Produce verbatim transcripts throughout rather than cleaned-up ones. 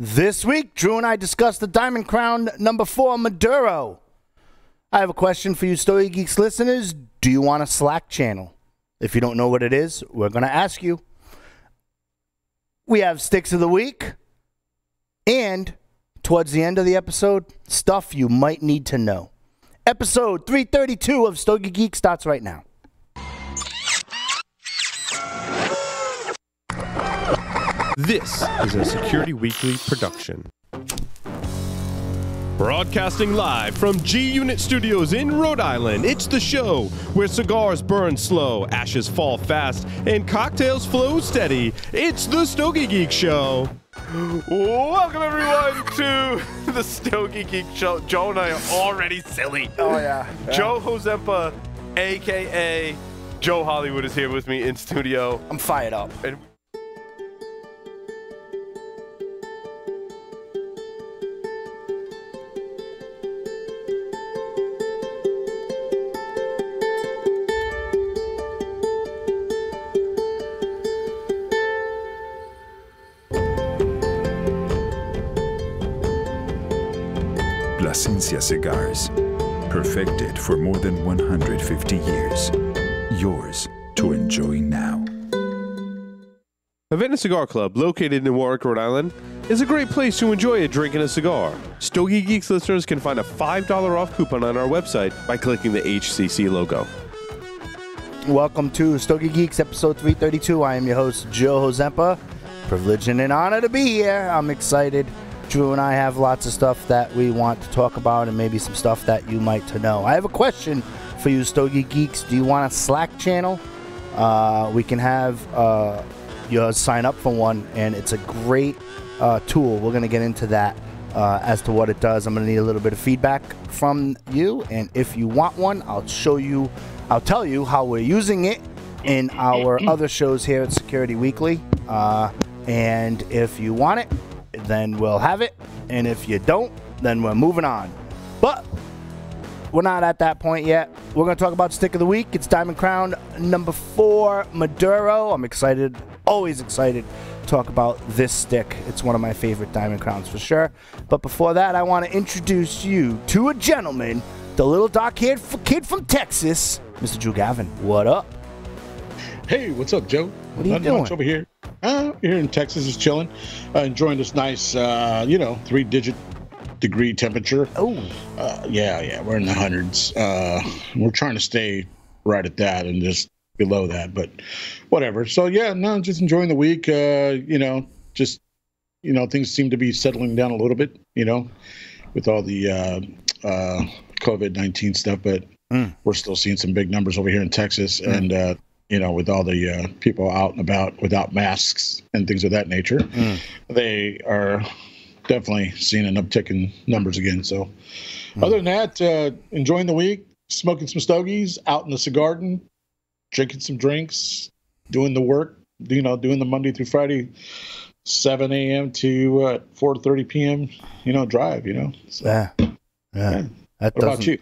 This week, Drew and I discussed the Diamond Crown Number four Maduro. I have a question for you, Stogie Geeks listeners. Do you want a Slack channel? If you don't know what it is, we're going to ask you. We have Sticks of the Week. And towards the end of the episode, stuff you might need to know. Episode three thirty-two of Stogie Geek starts right now. This is a Security Weekly production. Broadcasting live from G-Unit Studios in Rhode Island, it's the show where cigars burn slow, ashes fall fast, and cocktails flow steady. It's the Stogie Geek Show. Welcome, everyone, to the Stogie Geek Show. Joe and I are already silly. Oh, yeah. yeah. Joe Hozempa, a k a. Joe Hollywood, is here with me in studio. I'm fired up. And Placencia Cigars, perfected for more than one hundred fifty years. Yours to enjoy now. Havana Cigar Club, located in Warwick, Rhode Island, is a great place to enjoy a drink and a cigar. Stogie Geeks listeners can find a five dollar off coupon on our website by clicking the H C C logo. Welcome to Stogie Geeks, episode three thirty-two. I am your host, Joe Hozempa. Privilege and an honor to be here. I'm excited. Drew and I have lots of stuff that we want to talk about and maybe some stuff that you might to know. I have a question for you, Stogie Geeks. Do you want a Slack channel? Uh, we can have uh, you sign up for one, and it's a great uh, tool. We're going to get into that uh, as to what it does. I'm going to need a little bit of feedback from you, and if you want one, I'll show you, I'll tell you how we're using it in our other shows here at Security Weekly. Uh, and if you want it, then we'll have it, and if you don't, then we're moving on. But we're not at that point yet. We're going to talk about Stick of the Week. It's Diamond Crown Number four Maduro. I'm excited, always excited to talk about this stick. It's one of my favorite Diamond Crowns for sure. But before that, I want to introduce you to a gentleman, the little dark-haired kid from Texas, Mister Drew Gavin. What up? Hey, what's up, Joe? What are you doing? Over here. Uh, here in Texas, is chilling, uh, enjoying this nice, uh, you know, three-digit degree temperature. Oh, uh, yeah, yeah, we're in the hundreds. Uh, we're trying to stay right at that and just below that, but whatever. So yeah, no, just enjoying the week. Uh, you know, just you know, things seem to be settling down a little bit. You know, with all the uh, uh, COVID nineteen stuff, but mm. we're still seeing some big numbers over here in Texas, mm. and. Uh, You know, with all the uh, people out and about without masks and things of that nature, mm. they are definitely seeing an uptick in numbers again. So mm. other than that, uh, enjoying the week, smoking some stogies out in the cigar garden, drinking some drinks, doing the work, you know, doing the Monday through Friday, seven a m to uh, four thirty p m, you know, drive, you know. So, yeah. yeah. yeah. That what about you?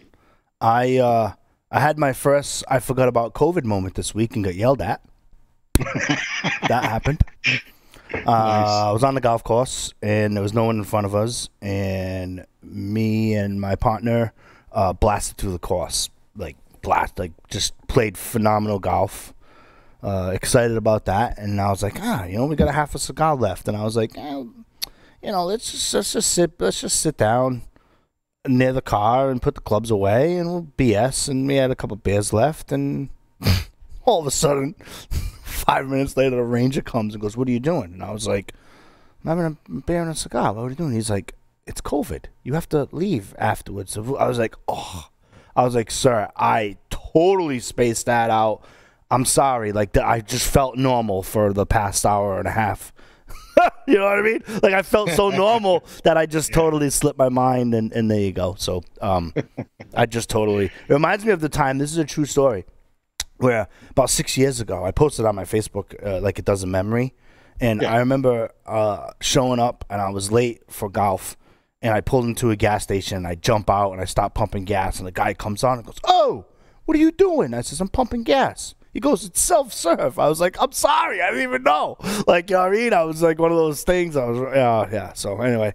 I, uh, I had my first I forgot about COVID moment this week and got yelled at. That happened. Nice. Uh, I was on the golf course, and there was no one in front of us, and me and my partner uh, blasted through the course. Like, blast, like just played phenomenal golf. Uh, excited about that, and I was like, ah, you know, we got a half a cigar left. And I was like, eh, you know, let's just, let's just sit, let's just sit down near the car and put the clubs away and we'll B S, and we had a couple of beers left, and all of a sudden five minutes later the ranger comes and goes, "What are you doing?" And I was like, "I'm having a beer and a cigar. What are you doing?" He's like, "It's COVID. You have to leave afterwards." So I was like, oh I was like, "Sir, I totally spaced that out. I'm sorry. Like, I just felt normal for the past hour and a half." You know what I mean? Like, I felt so normal that I just totally slipped my mind, and, and there you go. So um, I just totally... It reminds me of the time, this is a true story, where about six years ago, I posted on my Facebook, uh, like it does in memory, and yeah. I remember uh, showing up, and I was late for golf, and I pulled into a gas station, and I jump out, and I stop pumping gas, and the guy comes on and goes, "Oh, what are you doing?" I says, "I'm pumping gas." He goes, it's self-serve. I was like, I'm sorry. I didn't even know. Like, you know what I mean? I was like one of those things. I was, uh, yeah. So anyway.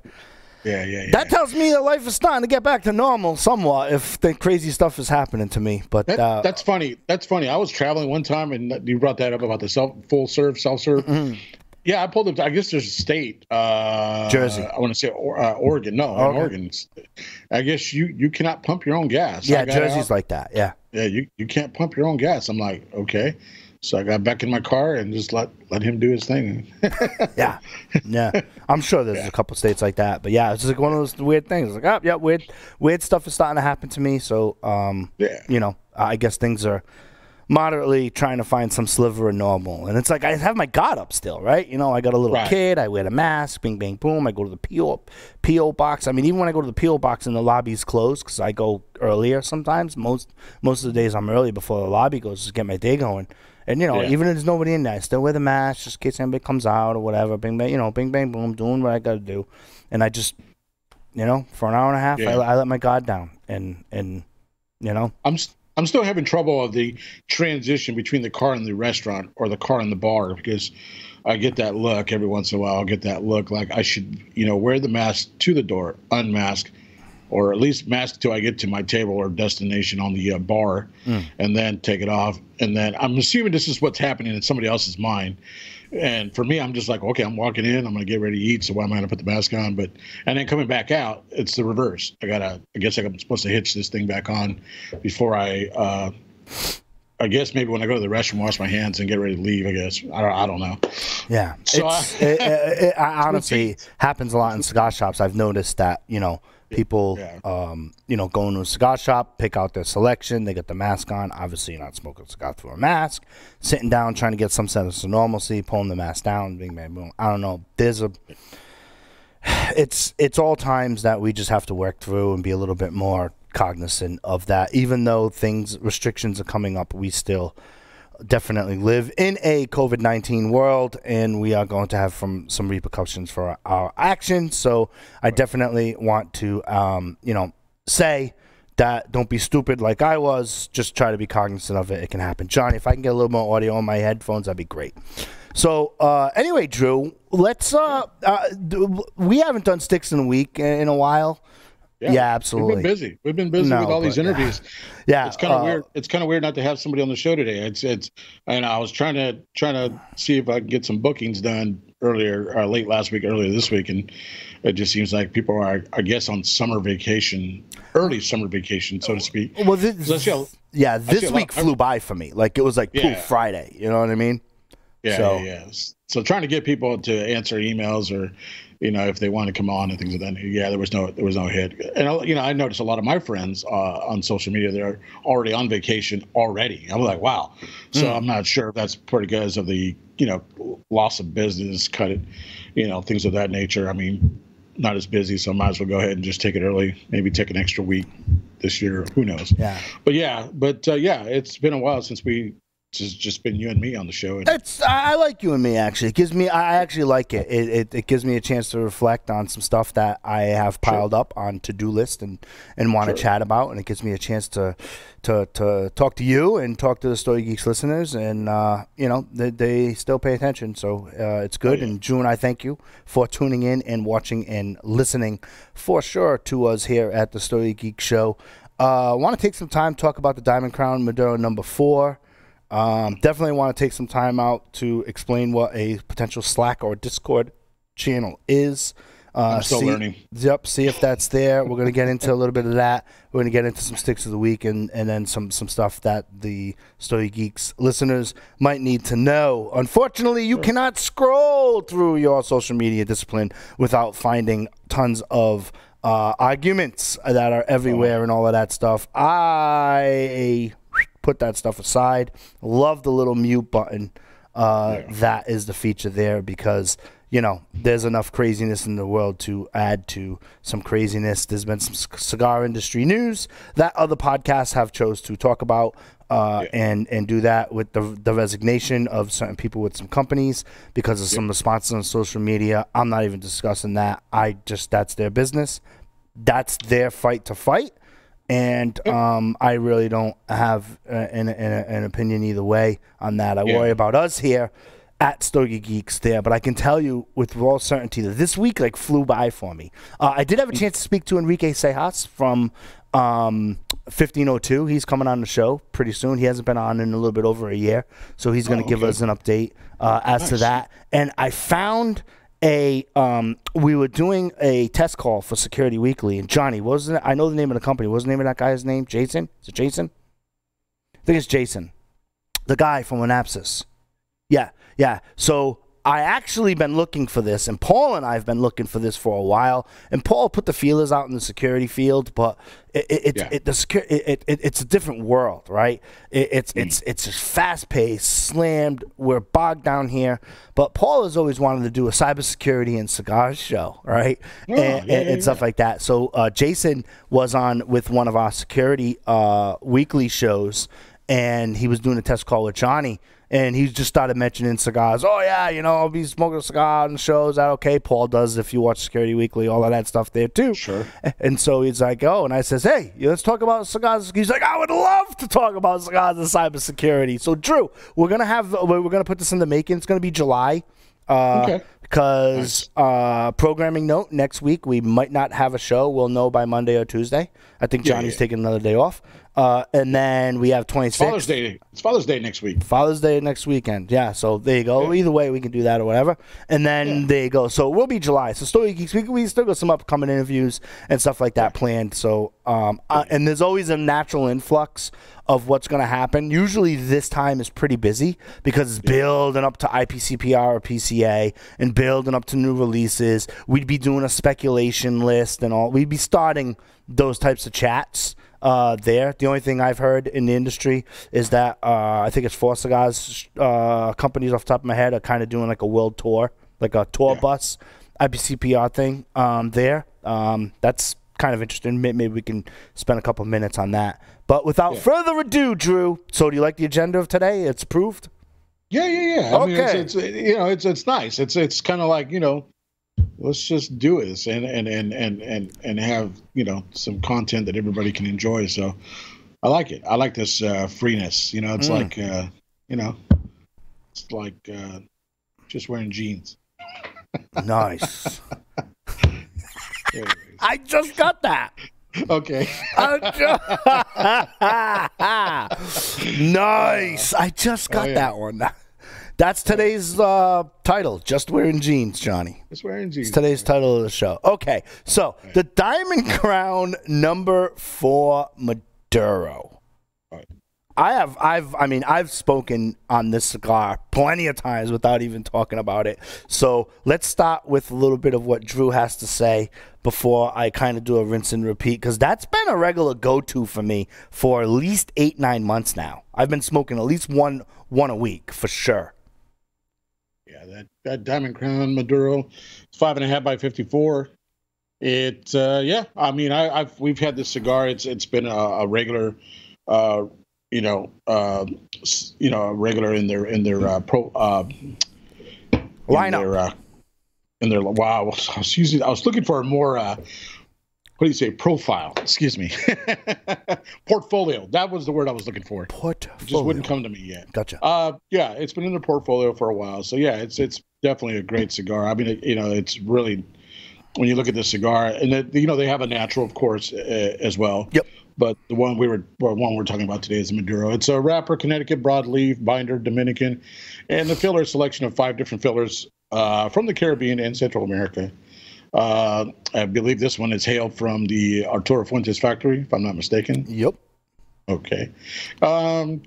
Yeah, yeah, yeah. That tells me that life is starting to get back to normal somewhat if the crazy stuff is happening to me. But that, uh, that's funny. That's funny. I was traveling one time, and you brought that up about the self, full serve, self-serve. Mm-hmm. Yeah, I pulled up. I guess there's a state. Uh, Jersey. I want to say or, uh, Oregon. No, okay. Oregon. I guess you, you cannot pump your own gas. Yeah, Jersey's out. Like that. Yeah. Yeah, you, you can't pump your own gas. I'm like, okay. So I got back in my car and just let, let him do his thing. Yeah. Yeah. I'm sure there's yeah. a couple states like that. But, yeah, it's just like one of those weird things. It's like, oh, yeah, weird, weird stuff is starting to happen to me. So, um, yeah. you know, I guess things are moderately trying to find some sliver of normal. And it's like I have my guard up still, right? You know, I got a little right. kid. I wear the mask. Bing, bang, boom. I go to the P O, P O box. I mean, even when I go to the P O box and the lobby's closed because I go earlier sometimes. Most most of the days I'm early before the lobby goes to get my day going. And, you know, yeah. even if there's nobody in there, I still wear the mask just in case anybody comes out or whatever. Bing, bang, you know, bing, bang, boom, doing what I got to do. And I just, you know, for an hour and a half, yeah. I, I let my guard down. And, and you know. I'm st I'm still having trouble with the transition between the car and the restaurant or the car and the bar because I get that look every once in a while. I'll get that look like I should, you know, wear the mask to the door, unmask, or at least mask till I get to my table or destination on the uh, bar mm. and then take it off. And then I'm assuming this is what's happening in somebody else's mind. And for me, I'm just like, okay, I'm walking in, I'm going to get ready to eat. So why am I going to put the mask on? But, and then coming back out, it's the reverse. I got to, I guess I'm supposed to hitch this thing back on before I, uh, I guess maybe when I go to the restroom, wash my hands and get ready to leave, I guess. I don't, I don't know. Yeah. So I, it, it, it honestly happens a lot in cigar shops. I've noticed that, you know, people, yeah. um, you know, go into a cigar shop, pick out their selection. They get the mask on. Obviously, you're not smoking a cigar through a mask. Sitting down, trying to get some sense of normalcy, pulling the mask down, bing, bang, boom. I don't know. There's a, it's it's all times that we just have to work through and be a little bit more cognizant of that. Even though things, restrictions are coming up, we still definitely live in a COVID nineteen world, and we are going to have from some repercussions for our, our actions. So I definitely want to um you know, say that don't be stupid like I was. Just try to be cognizant of it. It can happen. Johnny, if I can get a little more audio on my headphones, that'd be great. So uh anyway, Drew, let's uh, uh we haven't done Sticks in a Week in a while. Yeah, yeah, absolutely. We've been busy. We've been busy no, with all these interviews. Yeah, yeah, it's kind of uh, weird. It's kind of weird not to have somebody on the show today. It's it's. And I was trying to trying to see if I could get some bookings done earlier, or late last week, earlier this week, and it just seems like people are, I guess, on summer vacation, early summer vacation, so to speak. Well, this, so I see a, yeah, this week flew I, by for me. Like it was like yeah. poof, Friday. You know what I mean? Yeah, so. yeah, yeah. So trying to get people to answer emails or, you know, if they want to come on and things like that. Yeah, there was no, there was no hit. And, you know, I noticed a lot of my friends uh, on social media, they're already on vacation already. I'm like, wow. So mm. I'm not sure if that's because of the, you know, loss of business, cut it, you know, things of that nature. I mean, not as busy, so I might as well go ahead and just take it early. Maybe take an extra week this year. Who knows? Yeah. But, yeah, but, uh, yeah, it's been a while since we – it's just been you and me on the show. It's, I like you and me, actually. It gives me, I actually like it. It, it. it gives me a chance to reflect on some stuff that I have piled sure. up on to-do list and, and want to sure. chat about. And it gives me a chance to to, to talk to you and talk to the Stogie Geeks listeners. And, uh, you know, they, they still pay attention. So uh, it's good. Oh, yeah. And Drew and I thank you for tuning in and watching and listening for sure to us here at the Stogie Geek Show. I uh, want to take some time to talk about the Diamond Crown Maduro number four. Um, definitely want to take some time out to explain what a potential Slack or Discord channel is. Uh, I'm still see, learning. Yep, see if that's there. We're going to get into a little bit of that. We're going to get into some Sticks of the Week and, and then some, some stuff that the Stogie Geeks listeners might need to know. Unfortunately, you sure. cannot scroll through your social media discipline without finding tons of uh, arguments that are everywhere oh. and all of that stuff. I... put that stuff aside. Love the little mute button. Uh, yeah. That is the feature there because, you know, there's enough craziness in the world to add to some craziness. There's been some cigar industry news that other podcasts have chose to talk about. Uh, yeah. and, and do that with the, the resignation of certain people with some companies because of yeah. some responses on social media. I'm not even discussing that. I just, that's their business. That's their fight to fight. And um, I really don't have uh, an, an, an opinion either way on that. I yeah. worry about us here at Stogie Geeks there. But I can tell you with all certainty that this week like flew by for me. Uh, I did have a chance to speak to Enrique Sejas from um, fifteen oh two. He's coming on the show pretty soon. He hasn't been on in a little bit over a year. So he's going to oh, okay. give us an update uh, as nice. to that. And I found... A, um, we were doing a test call for Security Weekly, and Johnny, what was the, I know the name of the company. What was the name of that guy's name? Jason? Is it Jason? I think it's Jason. The guy from Anapsis. Yeah, yeah. So I actually been looking for this, and Paul and I have been looking for this for a while. And Paul put the feelers out in the security field, but it, it, it, yeah. it, the secu it, it, it's a different world, right? It, it's mm. it's it's just fast paced, slammed. We're bogged down here. But Paul has always wanted to do a cybersecurity and cigars show, right? Yeah, and yeah, and yeah. stuff like that. So uh, Jason was on with one of our security uh, weekly shows, and he was doing a test call with Johnny. And he just started mentioning cigars. Oh, yeah, you know, I'll be smoking a cigar on shows. Is that okay? Paul does, if you watch Security Weekly, all of that stuff there, too. Sure. And so he's like, oh, and I says, hey, let's talk about cigars. He's like, I would love to talk about cigars and cybersecurity. So, Drew, we're going to have, we're going to put this in the making. It's going to be July. Uh, okay. Because nice. uh, programming note, next week we might not have a show. We'll know by Monday or Tuesday. I think Johnny's yeah, yeah. taking another day off. Uh, and then we have twenty-six. Father's Day. It's Father's Day next week. Father's Day next weekend. Yeah, so there you go. Yeah. Either way, we can do that or whatever. And then yeah. there you go. So it will be July. So Story Geeks, we, we still got some upcoming interviews and stuff like that yeah. planned. So um, yeah. uh, and there's always a natural influx of what's going to happen. Usually this time is pretty busy because it's yeah. building up to I P C P R or P C A and building up to new releases. We'd be doing a speculation list and all. We'd be starting those types of chats. Uh, there, the only thing I've heard in the industry is that uh, I think it's four cigars uh, companies off the top of my head are kind of doing like a world tour, like a tour yeah. bus I P C P R thing. Um, there, um, that's kind of interesting. Maybe we can spend a couple of minutes on that. But without yeah. further ado, Drew. So, do you like the agenda of today? It's approved. Yeah, yeah, yeah. I okay. mean, it's, it's, you know, it's it's nice. It's it's kind of like you know. Let's just do this and, and, and, and, and, and have, you know, some content that everybody can enjoy. So I like it. I like this uh, freeness. You know, it's mm. like, uh, you know, it's like uh, just wearing jeans. Nice. I just got that. Okay. Nice. I just got oh, yeah. that one. That's today's uh, title, Just Wearing Jeans, Johnny. Just Wearing Jeans. It's today's title of the show. Okay, so right. the Diamond Crown Number four Maduro. Right. I have, I've, I mean, I've spoken on this cigar plenty of times without even talking about it. So let's start with a little bit of what Drew has to say before I kind of do a rinse and repeat, because that's been a regular go-to for me for at least eight, nine months now. I've been smoking at least one, one a week for sure. Yeah, that, that Diamond Crown Maduro, five and a half by fifty-four. It, uh, yeah, I mean, I, I've we've had this cigar. It's it's been a, a regular, uh, you know, uh, you know, a regular in their in their uh, pro uh, lineup. In their, uh, in their wow, excuse me, I was looking for a more. Uh, What do you say? Profile. Excuse me. Portfolio. That was the word I was looking for. Portfolio. It just wouldn't come to me yet. Gotcha. Uh, yeah, it's been in the portfolio for a while. So, yeah, it's it's definitely a great cigar. I mean, it, you know, it's really, when you look at this cigar, and, it, you know, they have a natural, of course, uh, as well. Yep. But the one, we were, well, one we're talking about today is Maduro. It's a wrapper, Connecticut, broadleaf, binder, Dominican, and the filler selection of five different fillers uh, from the Caribbean and Central America. Uh, I believe this one is hailed from the Arturo Fuentes factory, if I'm not mistaken. Yep. Okay. Um,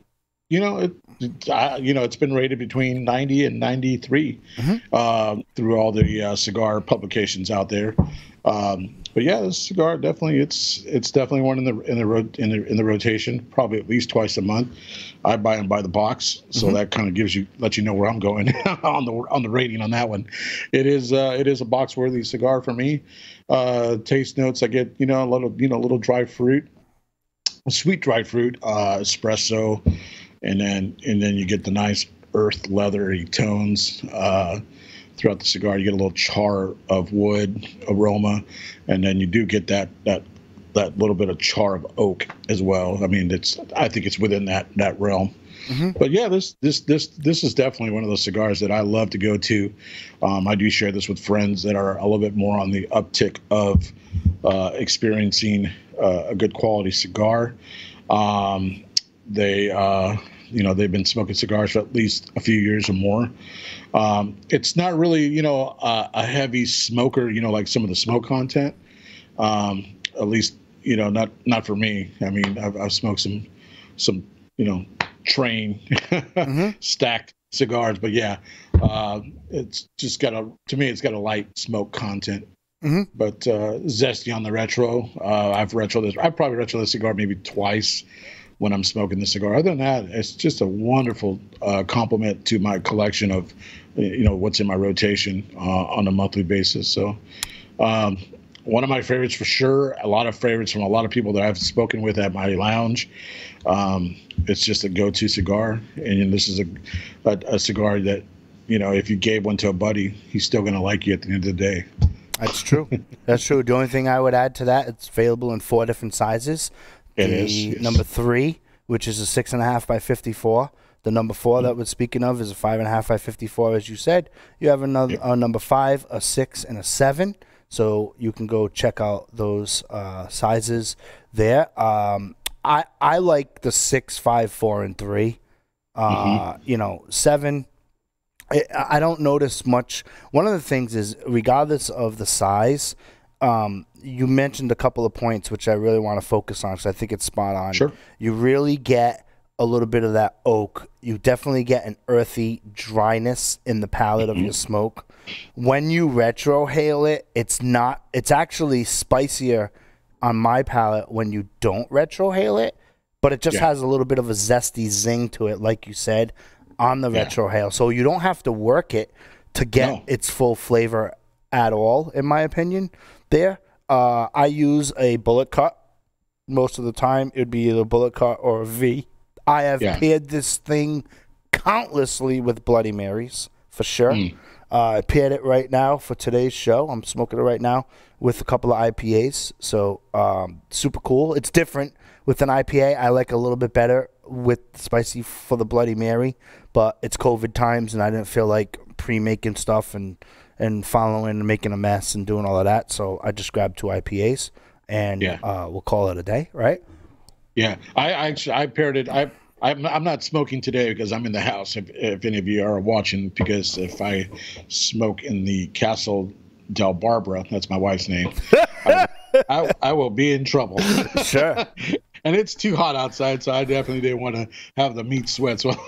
you know, it, it, I, you know, it's been rated between ninety and ninety-three mm-hmm. uh, through all the uh, cigar publications out there. Um, but yeah, this cigar definitely it's it's definitely one in the in the ro in the in the rotation, probably at least twice a month. I buy them by the box, so mm-hmm. that kind of gives you let you know where I'm going on the on the rating on that one. It is uh, it is a box worthy cigar for me. Uh, taste notes I get you know a little you know a little dry fruit, sweet dry fruit, uh, espresso, and then and then you get the nice earth leathery tones. Uh, Throughout the cigar, you get a little char of wood aroma, and then you do get that that that little bit of char of oak as well. I mean, it's I think it's within that that realm. Mm-hmm. But yeah, this this this this is definitely one of those cigars that I love to go to. Um, I do share this with friends that are a little bit more on the uptick of uh, experiencing uh, a good quality cigar. Um, they, uh, you know, they've been smoking cigars for at least a few years or more. Um, it's not really, you know, uh, a heavy smoker, you know, like some of the smoke content. Um, at least, you know, not not for me. I mean, I've, I've smoked some some, you know. train mm-hmm. stacked cigars, but yeah, uh it's just got a to me it's got a light smoke content, mm-hmm. but uh zesty on the retro. uh I've retro this I probably retro this cigar maybe twice when I'm smoking this cigar. Other than that, it's just a wonderful uh compliment to my collection of, you know, what's in my rotation uh on a monthly basis. So um one of my favorites for sure, a lot of favorites from a lot of people that I've spoken with at my lounge. Um, it's just a go-to cigar, and this is a, a a cigar that, you know, if you gave one to a buddy, he's still going to like you at the end of the day. That's true. That's true. The only thing I would add to that, it's available in four different sizes. The it is. Yes. Number three, which is a six and a half by fifty-four. The number four that we're speaking of is a five and a half by fifty-four, as you said. You have another yeah. a number five, a six, and a seven. So you can go check out those uh, sizes there. Um, I I like the six, five, four, and three. Uh, mm-hmm. You know, seven. I, I don't notice much. One of the things is, regardless of the size, um, you mentioned a couple of points which I really want to focus on because I think it's spot on. Sure. You really get a little bit of that oak. You definitely get an earthy dryness in the palate mm-hmm. of your smoke. When you retrohale it, it's not, it's actually spicier on my palate when you don't retrohale it, but it just yeah. has a little bit of a zesty zing to it, like you said, on the yeah. retrohale. So you don't have to work it to get no. its full flavor at all, in my opinion. There, uh, I use a bullet cut most of the time. It would be either a bullet cut or a V. I have yeah. paired this thing countlessly with Bloody Marys, for sure. Mm. Uh, I paired it right now for today's show. I'm smoking it right now with a couple of I P As. So um, super cool. It's different with an I P A. I like a little bit better with spicy for the Bloody Mary, but it's COVID times and I didn't feel like pre-making stuff and, and following and making a mess and doing all of that. So I just grabbed two I P As and yeah. uh, we'll call it a day, right? Yeah, I, I actually I paired it. I I'm, I'm not smoking today because I'm in the house, if, if any of you are watching, because if I smoke in the Castle Del Barbara, that's my wife's name, I, I, I will be in trouble. Sure. And it's too hot outside, so I definitely didn't want to have the meat sweats while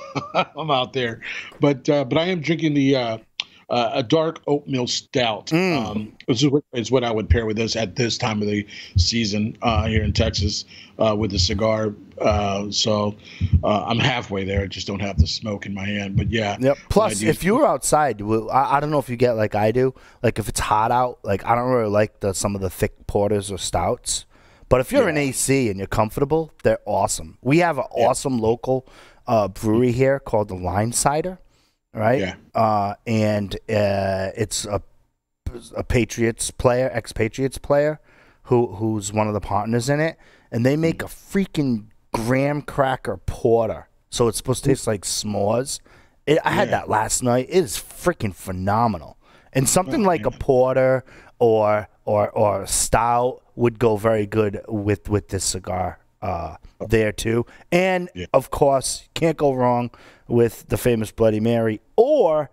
I'm out there. But uh, but I am drinking the uh, uh, a dark oatmeal stout. Mm. Um, this is what, is what I would pair with this at this time of the season uh, here in Texas uh, with a cigar. Uh, so uh, I'm halfway there. I just don't have the smoke in my hand. But yeah. Yep. Plus, if you were outside, I, I don't know if you get like I do. Like if it's hot out, like I don't really like the, some of the thick porters or stouts. But if you're yeah. in A C and you're comfortable, they're awesome. We have an yeah. awesome local uh, brewery here called the Lime Cider, right? Yeah. Uh, and uh, it's a a Patriots player, ex-Patriots player, who who's one of the partners in it, and they make a freaking graham cracker porter, so it's supposed to taste like s'mores. It, I yeah. had that last night. It is freaking phenomenal, and something oh, like yeah. a porter or or or stout would go very good with with this cigar uh, there too. And yeah. of course, can't go wrong with the famous Bloody Mary or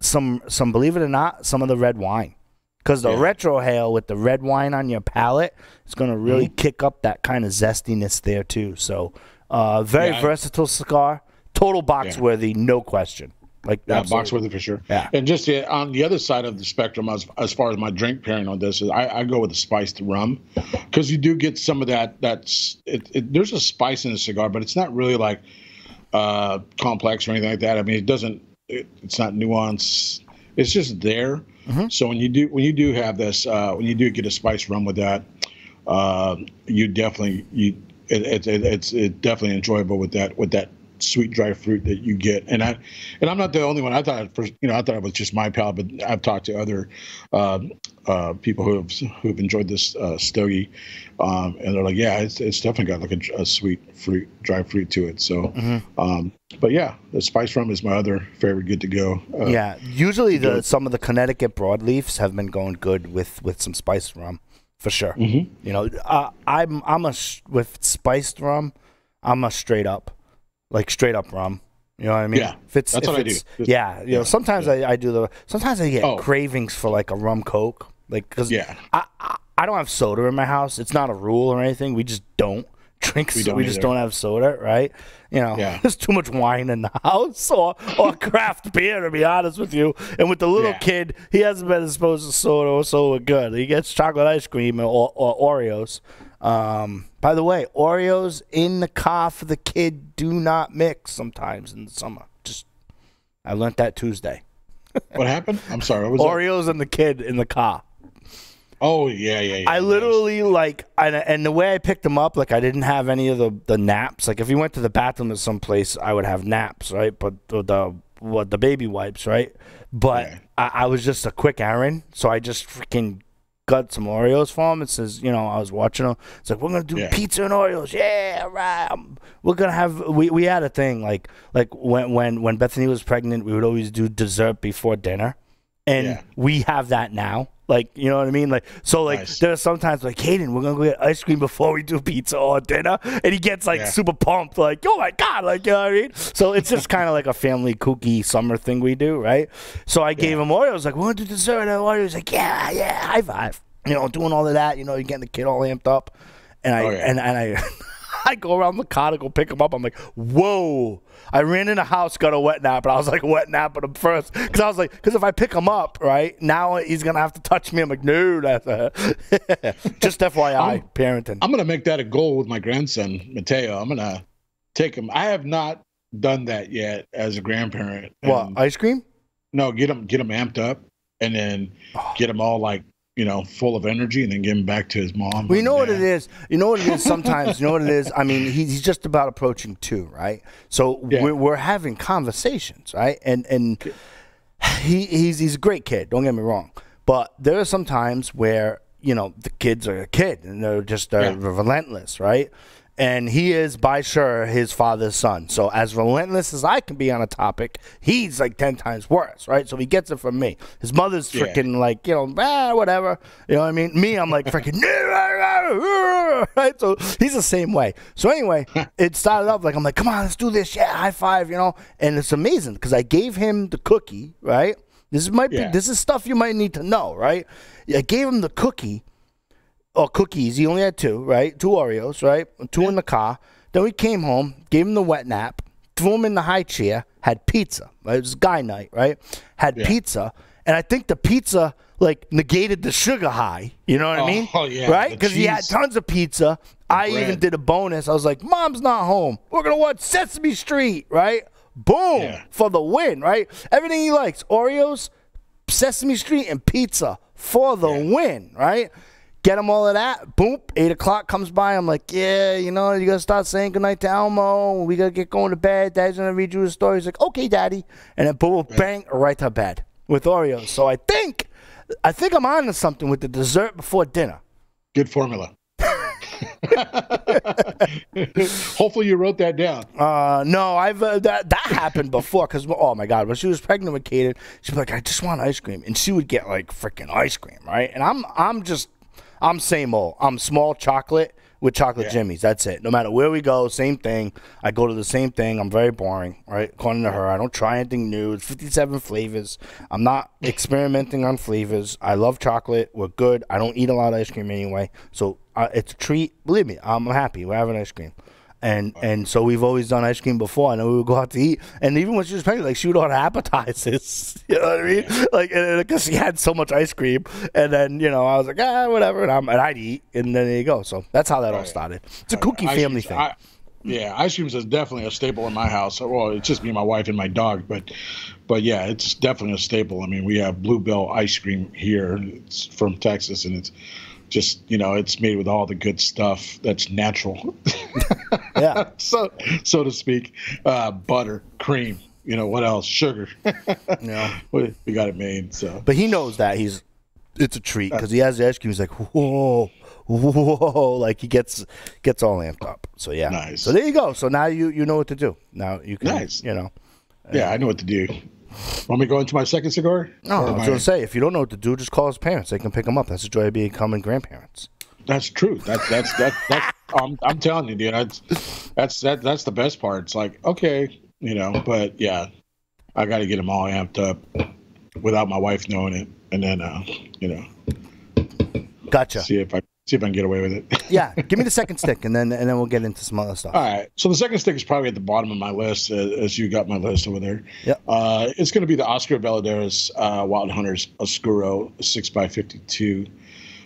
some some believe it or not, some of the red wine. Because the yeah. retrohale with the red wine on your palate is going to really mm-hmm. kick up that kind of zestiness there, too. So, uh, very yeah, versatile I, cigar. Total box yeah. worthy, no question. Like yeah, box worthy for sure. Yeah. And just uh, on the other side of the spectrum, as, as far as my drink pairing on this, is I, I go with a spiced rum. Because you do get some of that. That's it, it, there's a spice in the cigar, but it's not really like uh, complex or anything like that. I mean, it doesn't, it, it's not nuanced. It's just there. Mm-hmm. So when you do when you do have this uh, when you do get a spice rum with that, uh, you definitely you it, it, it, it's it's definitely enjoyable with that with that sweet dry fruit that you get. And I, and I'm not the only one. I thought, at first, you know, I thought it was just my palate, but I've talked to other uh, uh, people who have who've enjoyed this uh, stogie, um, and they're like, yeah, it's, it's definitely got like a, a sweet fruit, dry fruit to it. So, mm-hmm. um, but yeah, the spice rum is my other favorite good to go. Uh, yeah, usually the go. Some of the Connecticut broadleafs have been going good with with some spice rum. For sure, mm-hmm. you know, uh, I'm I'm a with spiced rum, I'm a straight up, like straight up rum. You know what I mean? Yeah, if it's, that's if what it's, I do. Yeah, you yeah, know, sometimes yeah. I, I do the sometimes I get oh. cravings for like a rum coke, like because yeah, I, I I don't have soda in my house. It's not a rule or anything. We just don't drink. We, don't we just don't have soda, right? You know, yeah. there's too much wine in the house or or craft beer, to be honest with you. And with the little yeah. kid, he hasn't been exposed to soda or soda good. He gets chocolate ice cream or, or Oreos. Um, by the way, Oreos in the car for the kid do not mix sometimes in the summer. Just I learned that Tuesday. What happened? I'm sorry. What was Oreos that? And the kid in the car. Oh, yeah, yeah, yeah. I literally, nice. like, I, and the way I picked them up, like, I didn't have any of the, the naps. Like, if you went to the bathroom at some place, I would have naps, right? But the, the what the baby wipes, right? But yeah. I, I was just a quick errand, so I just freaking got some Oreos for him. It says, you know, I was watching them. It's like, we're going to do yeah. pizza and Oreos. Yeah, right. We're going to have, we, we had a thing. Like, like when, when, when Bethany was pregnant, we would always do dessert before dinner. And yeah. we have that now. Like, you know what I mean? Like, so, like, nice. There's sometimes, like, Hayden, we're going to go get ice cream before we do pizza or dinner. And he gets, like, yeah. super pumped. Like, oh, my God. Like, you know what I mean? So it's just kind of like a family kooky summer thing we do, right? So I yeah. gave him Oreos. Like, we're going to do dessert. And Oreos like, yeah, yeah, high five. You know, doing all of that. You know, you're getting the kid all amped up. And I, oh, yeah. and, and I... I go around the car to go pick him up. I'm like, whoa. I ran in the house, got a wet nap, and I was like, wet nap at him first. Because I was like, because if I pick him up, right, now he's going to have to touch me. I'm like, no, that's just F Y I, I'm, parenting. I'm going to make that a goal with my grandson, Mateo. I'm going to take him. I have not done that yet as a grandparent. And what, ice cream? No, get him, get him amped up and then oh. get him all like, you know, full of energy, and then give him back to his mom. Well, you know what it is. You know what it is sometimes. You know what it is? I mean, he's just about approaching two, right? So yeah. we're, we're having conversations, right? And and he he's, he's a great kid. Don't get me wrong. But there are some times where, you know, the kids are a kid, and they're just uh, yeah. relentless, right? And he is, by sure, his father's son. So as relentless as I can be on a topic, he's like ten times worse, right? So he gets it from me. His mother's freaking yeah. like, you know, ah, whatever. You know what I mean? Me, I'm like freaking, right? So he's the same way. So anyway, it started off like, I'm like, come on, let's do this. Yeah, high five, you know. And it's amazing because I gave him the cookie, right? This might be, yeah. this is stuff you might need to know, right? I gave him the cookie. Or cookies. He only had two, right? Two Oreos, right? Two yeah. in the car. Then we came home, gave him the wet nap, threw him in the high chair, had pizza. Right? It was guy night, right? Had yeah. pizza. And I think the pizza, like, negated the sugar high. You know what oh, I mean? Oh, yeah. Right? Because he had tons of pizza. The I bread. even did a bonus. I was like, Mom's not home. We're going to watch Sesame Street, right? Boom. Yeah. For the win, right? Everything he likes. Oreos, Sesame Street, and pizza for the yeah. win, right? Get him all of that. Boom. Eight o'clock comes by. I'm like, yeah, you know, you got to start saying goodnight to Elmo. We got to get going to bed. Dad's going to read you a story. He's like, okay, Daddy. And then boom, bang, right to bed with Oreos. So I think I think I'm on to something with the dessert before dinner. Good formula. Hopefully you wrote that down. Uh, no, I've uh, that that happened before because oh my god, when she was pregnant with Kaden, she'd be like, I just want ice cream, and she would get like freaking ice cream, right? And I'm I'm just I'm same old. I'm small chocolate with chocolate yeah. jimmies. That's it. No matter where we go, same thing. I go to the same thing. I'm very boring, right? According to her, I don't try anything new. It's fifty-seven flavors. I'm not experimenting on flavors. I love chocolate. We're good. I don't eat a lot of ice cream anyway, so uh, it's a treat. Believe me, I'm happy. We're having ice cream. And and so we've always done ice cream before. I know we would go out to eat. And even when she was pregnant, like, she would order appetizers. You know what I mean? Yeah. Like, because she had so much ice cream. And then, you know, I was like, ah, whatever. And, I'm, and I'd eat. And then there you go. So that's how that all, all started. Right. It's a cookie right. family thing. I, yeah, ice cream is definitely a staple in my house. Well, it's just me, my wife, and my dog. But, but yeah, it's definitely a staple. I mean, we have Bluebell ice cream here. It's from Texas, and it's just, you know, it's made with all the good stuff that's natural. yeah. so so to speak. Uh, butter, cream, you know, what else? Sugar. Yeah, we got it made. So, but he knows that he's it's a treat because he has the ice cream. He's like, whoa, whoa, like he gets gets all amped up. So yeah, nice. So there you go. So now you you know what to do. Now you can, nice. You know. Yeah, I know what to do. Want me to go into my second cigar? No, I was going to say, if you don't know what to do, just call his parents. They can pick him up. That's the joy of becoming grandparents. That's true. That's that's that's that's. I'm I'm telling you, dude. That's that's that that's the best part. It's like, okay, you know, but yeah, I got to get them all amped up without my wife knowing it, and then uh, you know, gotcha. See if I see if I can get away with it. Yeah, give me the second stick, and then and then we'll get into some other stuff. All right. So the second stick is probably at the bottom of my list, uh, as you got my list over there. Yeah. Uh, it's going to be the Oscar Valadez uh, Wild Hunters Oscuro six by fifty-two.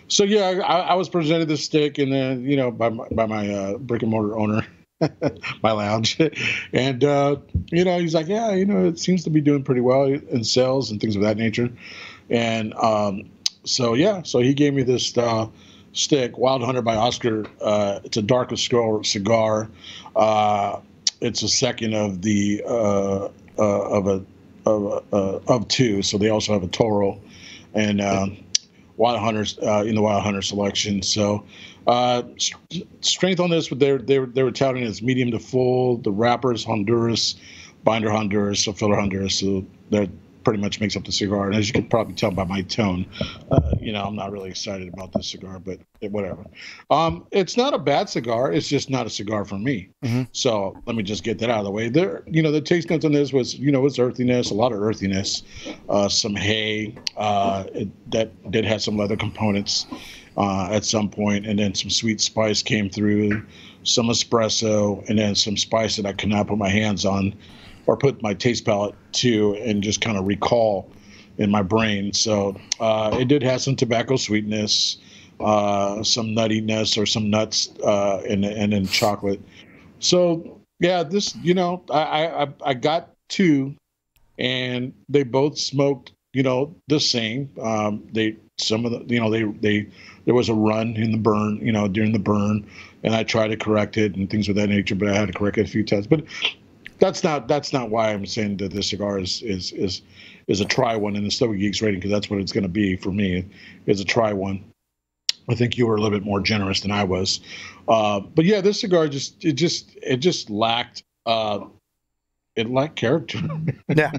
So yeah, I, I was presented this stick, and then you know by my, by my uh, brick and mortar owner, my lounge, and uh, you know he's like, yeah, you know it seems to be doing pretty well in sales and things of that nature, and um, so yeah, so he gave me this uh, stick, Wild Hunter by Oscar. Uh, it's a dark Oscuro cigar. Uh, it's a second of the uh, uh, of a of a, uh, of two. So they also have a Toro, and. Um, Wild Hunters uh, in the Wild Hunter selection. So, uh, st strength on this, they they were they were touting as medium to full. The wrappers Honduras, binder Honduras, so filler Honduras. So that pretty much makes up the cigar. And as you can probably tell by my tone, uh, you know I'm not really excited about this cigar, but whatever. Um, it's not a bad cigar. It's just not a cigar for me. Mm-hmm. So let me just get that out of the way. There, you know, the taste notes on this was, you know, it's earthiness, a lot of earthiness, uh, some hay. Uh, it, that did have some leather components uh, at some point, and then some sweet spice came through, some espresso, and then some spice that I could not put my hands on, or put my taste palette to, and just kind of recall in my brain. So uh, it did have some tobacco sweetness. Uh, some nuttiness or some nuts, uh, and and then chocolate. So yeah, this you know I I I got two, and they both smoked you know the same. Um, they some of the you know they they there was a run in the burn you know during the burn, and I tried to correct it and things of that nature, but I had to correct it a few times. But that's not that's not why I'm saying that this cigar is is is is a try one in the Stogie Geeks rating, because that's what it's going to be for me. It's a try one. I think you were a little bit more generous than I was, uh, but yeah, this cigar just it just it just lacked uh, it lacked character. yeah,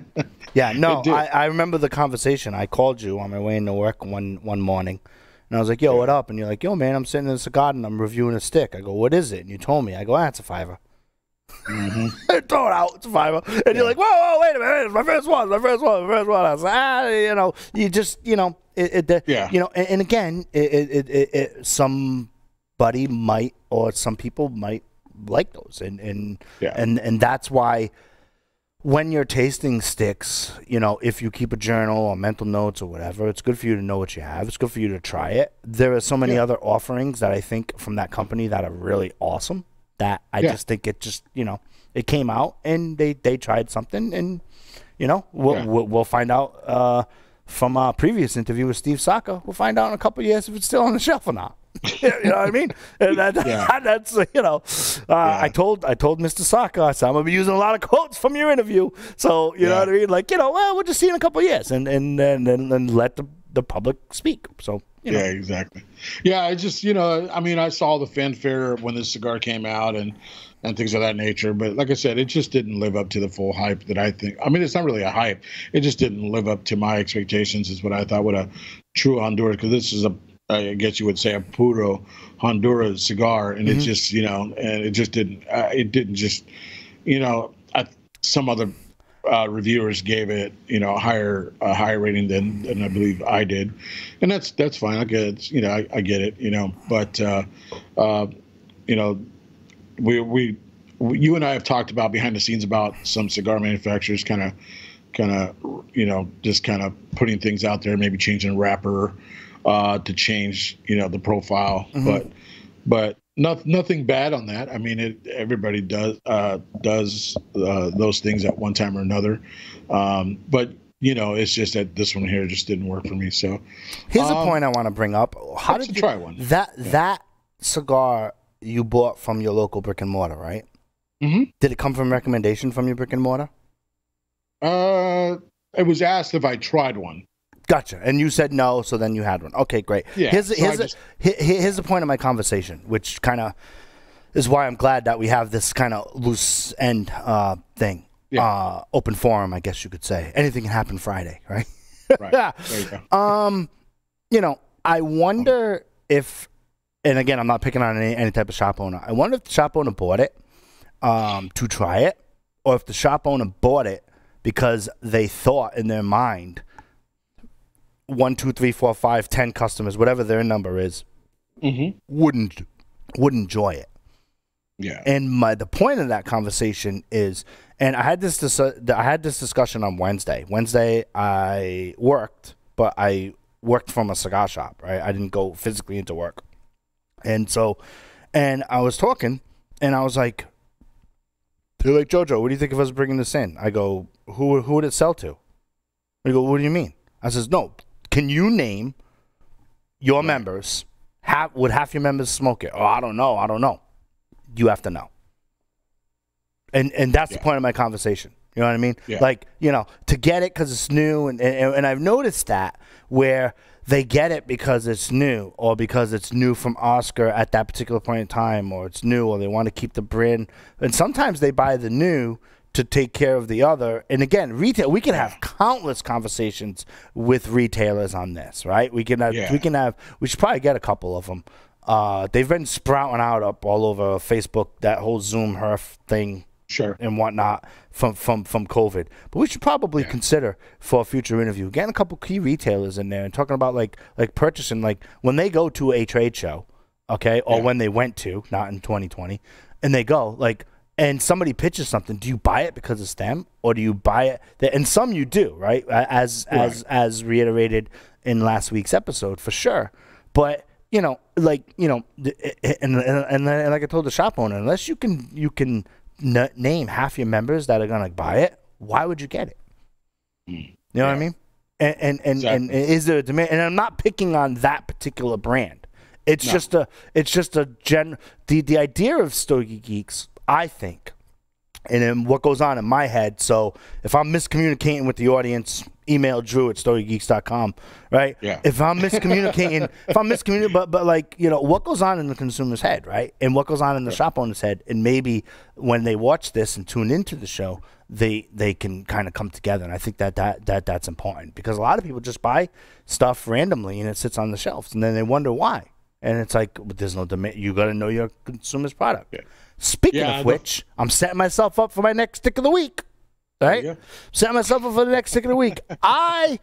yeah. No, I, I remember the conversation. I called you on my way into work one one morning, and I was like, "Yo, yeah. what up?" And you're like, "Yo, man, I'm sitting in a cigar and I'm reviewing a stick." I go, "What is it?" And you told me. I go, "Ah, it's a fiver." Mm-hmm. Throw it out, it's a fiver. And yeah. you're like, whoa, whoa, wait a minute, it's my first one, my first one, my first one. I was like, ah, you know, you just, you know, it, it yeah. you know, and, and again, it, it, it, it, somebody might, or some people might like those, and and yeah. and and that's why when you're tasting sticks, you know, if you keep a journal or mental notes or whatever, it's good for you to know what you have. It's good for you to try it. There are so many yeah. other offerings that I think from that company that are really awesome. That I yeah. just think it just, you know, it came out and they, they tried something, and, you know, we'll, yeah. we'll, we'll find out uh, from our previous interview with Steve Saka. We'll find out in a couple of years if it's still on the shelf or not. You know what I mean? And that, yeah. that's, you know, uh, yeah. I told I told Mister Saka, I said, I'm going to be using a lot of quotes from your interview. So, you yeah. know what I mean? Like, you know, well, we'll just see in a couple of years, and then and, and, and let the, the public speak. So. You know. Yeah, exactly. Yeah, I just, you know, I mean, I saw the fanfare when this cigar came out and, and things of that nature. But like I said, it just didn't live up to the full hype that I think. I mean, it's not really a hype. It just didn't live up to my expectations is what I thought would a true Honduras, because this is a, I guess you would say a puro Honduras cigar. And mm-hmm. it just, you know, and it just didn't, uh, it didn't just, you know, I, some other Uh, reviewers gave it, you know, a higher a higher rating than, than I believe I did, and that's that's fine. I get it, you know, I, I get it, you know, but uh, uh, you know, we, we we you and I have talked about behind the scenes about some cigar manufacturers kind of kind of you know just kind of putting things out there, maybe changing wrapper uh, to change you know the profile, mm-hmm. but but. Not, nothing bad on that. I mean, it, everybody does uh, does uh, those things at one time or another. Um, but, you know, it's just that this one here just didn't work for me. So here's um, a point I want to bring up. How did you try one? That, yeah. that cigar you bought from your local brick and mortar, right? Mm-hmm. Did it come from recommendation from your brick and mortar? Uh, it was asked if I tried one. Gotcha. And you said no, so then you had one. Okay, great. Yeah, here's, so here's, just... here's the point of my conversation, which kind of is why I'm glad that we have this kind of loose end uh, thing. Yeah. Uh, open forum, I guess you could say. Anything can happen Friday, right? Right. There you go. um, you know, I wonder if, and again, I'm not picking on any, any type of shop owner. I wonder if the shop owner bought it um, to try it, or if the shop owner bought it because they thought in their mind, one, two, three, four, five, ten customers, whatever their number is, mm-hmm. wouldn't would enjoy it. Yeah. And my the point of that conversation is, and I had this dis I had this discussion on Wednesday. Wednesday I worked, but I worked from a cigar shop, right? I didn't go physically into work. And so, and I was talking, and I was like, they're like, Jojo, what do you think of us bringing this in? I go, who who would it sell to? They go, what do you mean? I says, no, can you name your yeah. members? Half, would half your members smoke it? Oh, I don't know, I don't know. You have to know. And and that's yeah. the point of my conversation. You know what I mean? Yeah. Like, you know, to get it because it's new. And, and, and I've noticed that where they get it because it's new, or because it's new from Oscar at that particular point in time, or it's new, or they want to keep the brand. And sometimes they buy the new to take care of the other. And again, retail, we can have countless conversations with retailers on this, right? We can have, yeah. we can have, we should probably get a couple of them. Uh, they've been sprouting out up all over Facebook, that whole Zoom herf thing, sure, and whatnot from from from COVID. But we should probably yeah. consider for a future interview getting a couple key retailers in there and talking about like like purchasing, like when they go to a trade show, okay, or yeah. when they went to, not in twenty twenty, and they go like, and somebody pitches something. Do you buy it because it's them, or do you buy it? That, and some you do, right? As right. as as reiterated in last week's episode for sure, but. You know, like, you know, and, and, and like I told the shop owner, unless you can you can n name half your members that are going to buy it, why would you get it? Mm. You know yeah. what I mean? And and, and, exactly. and is there a demand? And I'm not picking on that particular brand. It's no. just a, it's just a gen, the, the idea of Stogie Geeks, I think, and then what goes on in my head. So if I'm miscommunicating with the audience, email Drew at stogie geeks dot com, right? Yeah. If I'm miscommunicating, if I'm miscommunicating, but, but like, you know, what goes on in the consumer's head, right? And what goes on in the yeah. shop owner's head. And maybe when they watch this and tune into the show, they they can kind of come together. And I think that, that, that that's important, because a lot of people just buy stuff randomly and it sits on the shelves. And then they wonder why. And it's like, but there's no demand. You got to know your consumer's product. Yeah. Speaking yeah, of which, I'm setting myself up for my next stick of the week. Right? Set myself up for the next stick of the week. I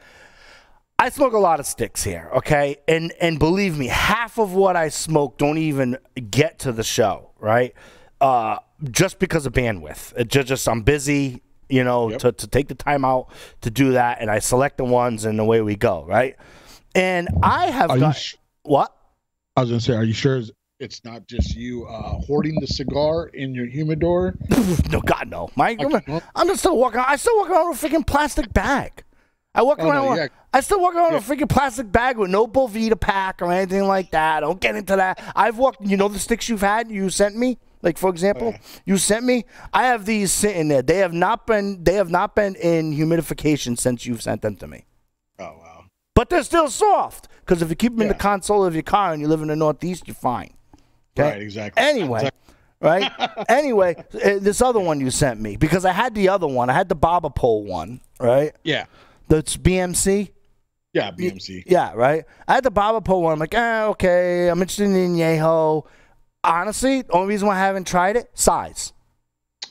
I smoke a lot of sticks here, okay? And and believe me, half of what I smoke don't even get to the show, right? Uh, just because of bandwidth. It just, just I'm busy, you know, yep. to, to take the time out to do that, and I select the ones and away we go, right? And I have are got what? I was gonna say, are you sure it's not just you uh, hoarding the cigar in your humidor? No, God, no. My, I'm, I'm just still walking. I still walk around with a freaking plastic bag. I walk oh, around. No, yeah. I still walk around yeah. with a freaking plastic bag with no Bovita pack or anything like that. I don't get into that. I've walked. You know the sticks you've had. You sent me. Like for example, oh, yeah. you sent me. I have these sitting there. They have not been. They have not been in humidification since you've sent them to me. Oh wow. But they're still soft, because if you keep them yeah. in the console of your car and you live in the Northeast, you're fine. Okay? Right, exactly. Anyway, exactly. right? Anyway, this other one you sent me, because I had the other one. I had the Baba Pole one, right? Yeah. That's B M C? Yeah, B M C. Yeah, right? I had the Baba Pole one. I'm like, ah, okay, I'm interested in Yeho. Honestly, the only reason why I haven't tried it, size.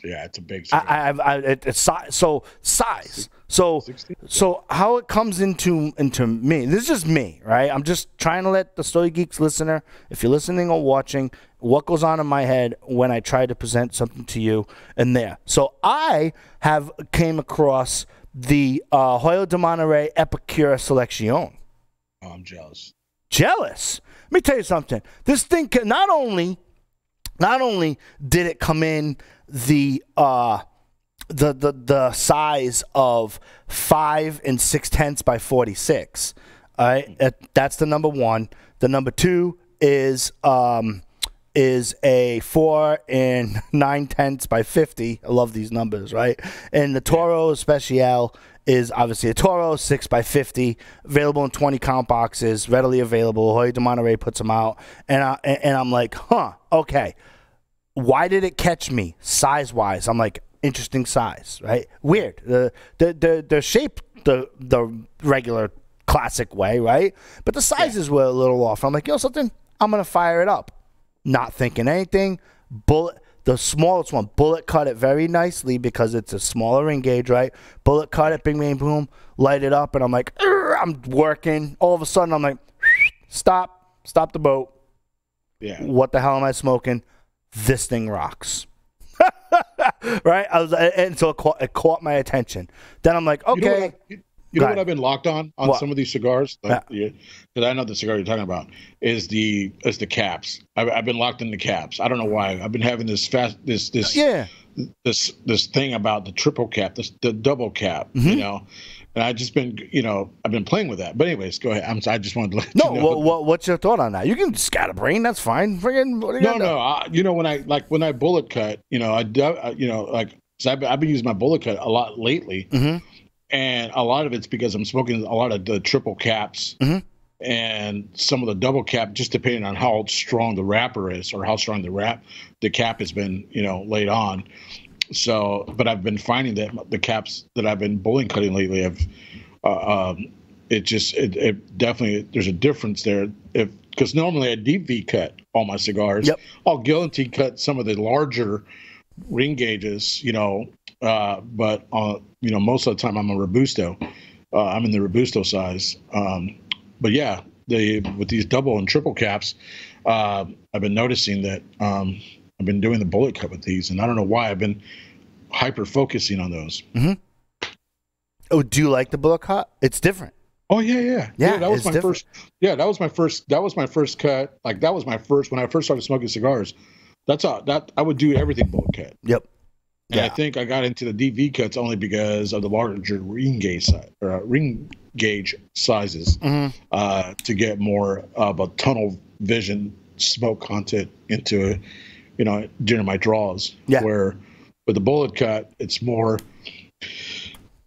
Yeah, it's a big size. I, I, I, it's size. So, size. So, sixteen? So how it comes into into me, this is just me, right? I'm just trying to let the Story Geeks listener, if you're listening or watching, what goes on in my head when I try to present something to you and there. So I have came across the uh, Hoyo de Monterrey Epicure Selection. Oh, I'm jealous. Jealous? Let me tell you something. This thing, can, not only, not only did it come in the... Uh, the the the size of five and six tenths by forty-six. All right, that's the number one. The number two is um is a four and nine tenths by fifty. I love these numbers, right? And the Toro Especial is obviously a Toro, six by fifty, available in twenty count boxes, readily available. Hoyo de Monterrey puts them out. And, I, and I'm like, huh, okay. Why did it catch me size-wise? I'm like, interesting size, right? Weird. The, the, the, the shape, the, the regular classic way, right? But the sizes were a little off. I'm like, yo, something, I'm going to fire it up. Not thinking anything. Bullet, the smallest one, bullet cut it very nicely because it's a smaller ring gauge, right? Bullet cut it, bing, bing, boom, light it up, and I'm like, I'm working. All of a sudden, I'm like, stop, stop the boat. Yeah. What the hell am I smoking? This thing rocks. Right? I was, and so it caught, it caught my attention. Then I'm like, okay. You know what, I, you know what I've been locked on on what? some of these cigars? Like, yeah. Because I know the cigar you're talking about is the is the caps. I've, I've been locked in the caps. I don't know why. I've been having this fast this this yeah. this this thing about the triple cap, this the double cap. Mm-hmm. You know, and I just been you know I've been playing with that. But anyways, go ahead. I'm I just wanted to let no. You know. what, what, what's your thought on that? You can scatterbrain. That's fine. Friggin', what are you no, no. I, you know when I like when I bullet cut. You know I, I you know like so I've, I've been using my bullet cut a lot lately. Mm-hmm. And a lot of it's because I'm smoking a lot of the triple caps mm-hmm. and some of the double cap, just depending on how strong the wrapper is or how strong the wrap, the cap has been, you know, laid on. So, but I've been finding that the caps that I've been bullet cutting lately have, uh, um, it just, it, it definitely, there's a difference there. If because normally I deep V cut all my cigars, yep. I'll guillotine cut some of the larger ring gauges, you know. Uh, but, uh, you know, most of the time I'm a Robusto. Uh, I'm in the Robusto size. Um, but, yeah, the with these double and triple caps, uh, I've been noticing that um, I've been doing the bullet cut with these. And I don't know why I've been hyper-focusing on those. Mm-hmm. Oh, do you like the bullet cut? It's different. Oh, yeah, yeah. Yeah, yeah that was my different. first. Yeah, that was my first. That was my first cut. Like, that was my first. When I first started smoking cigars, that's all. That, I would do everything bullet cut. Yep. And yeah. I think I got into the D V cuts only because of the larger ring gauge size, or, uh, ring gauge sizes mm-hmm. uh, to get more of a tunnel vision smoke content into, you know, during my draws. Yeah. Where with the bullet cut, it's more,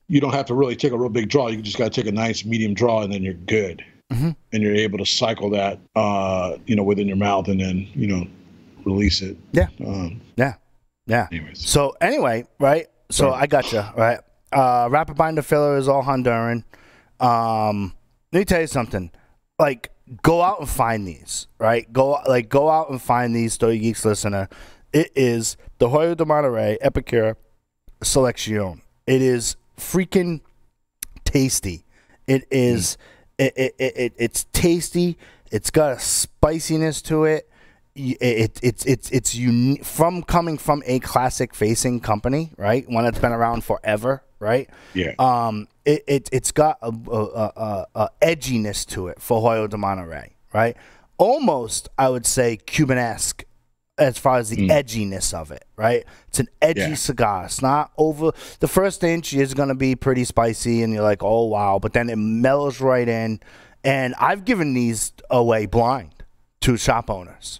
you don't have to really take a real big draw. You just got to take a nice medium draw and then you're good. Mm-hmm. And you're able to cycle that, uh, you know, within your mouth and then, you know, release it. Yeah. Um, yeah. Yeah. Anyways. So anyway, right? So right. I gotcha, right? Uh, Rapid Binder Filler is all Honduran. Um, let me tell you something. Like, go out and find these, right? Go like go out and find these, Stogie Geeks listener. It is the Hoyo de Monterrey Epicure Selection. It is freaking tasty. It is. Mm. It, it it it it's tasty. It's got a spiciness to it. It, it, it's it's it's unique from coming from a classic facing company, right? One that's been around forever, right? Yeah. Um. It, it it's got a, a, a, a edginess to it for Hoyo de Monterrey, right? Almost, I would say Cuban-esque as far as the mm. edginess of it, right? It's an edgy yeah. cigar. It's not over. The first inch is gonna be pretty spicy, and you're like, oh wow, but then it mellows right in. And I've given these away blind to shop owners.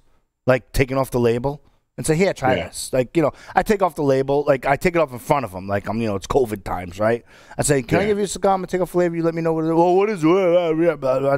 Like taking off the label and say, here, try yeah. this. Like, you know, I take off the label. Like, I take it off in front of them. Like, I'm, you know, it's COVID times, right? I say, can yeah. I give you a cigar? I'm going to take off the label. You let me know what it is. Well, what is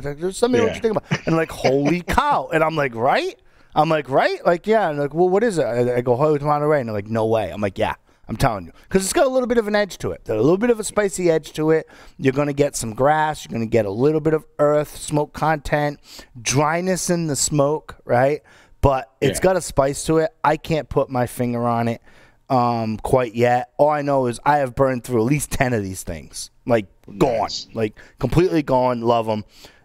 it? Just let me know yeah. what you think about. And like, holy cow. And I'm like, right? I'm like, right? Like, yeah. And like, well, what is it? I, I go, Hoyo de Monterrey. And they're like, no way. I'm like, yeah, I'm telling you. Because it's got a little bit of an edge to it. There's a little bit of a spicy edge to it. You're going to get some grass. You're going to get a little bit of earth, smoke content, dryness in the smoke, right? But it's yeah. got a spice to it. I can't put my finger on it um, quite yet. All I know is I have burned through at least ten of these things. Like, nice. Gone. Like, completely gone. Love them.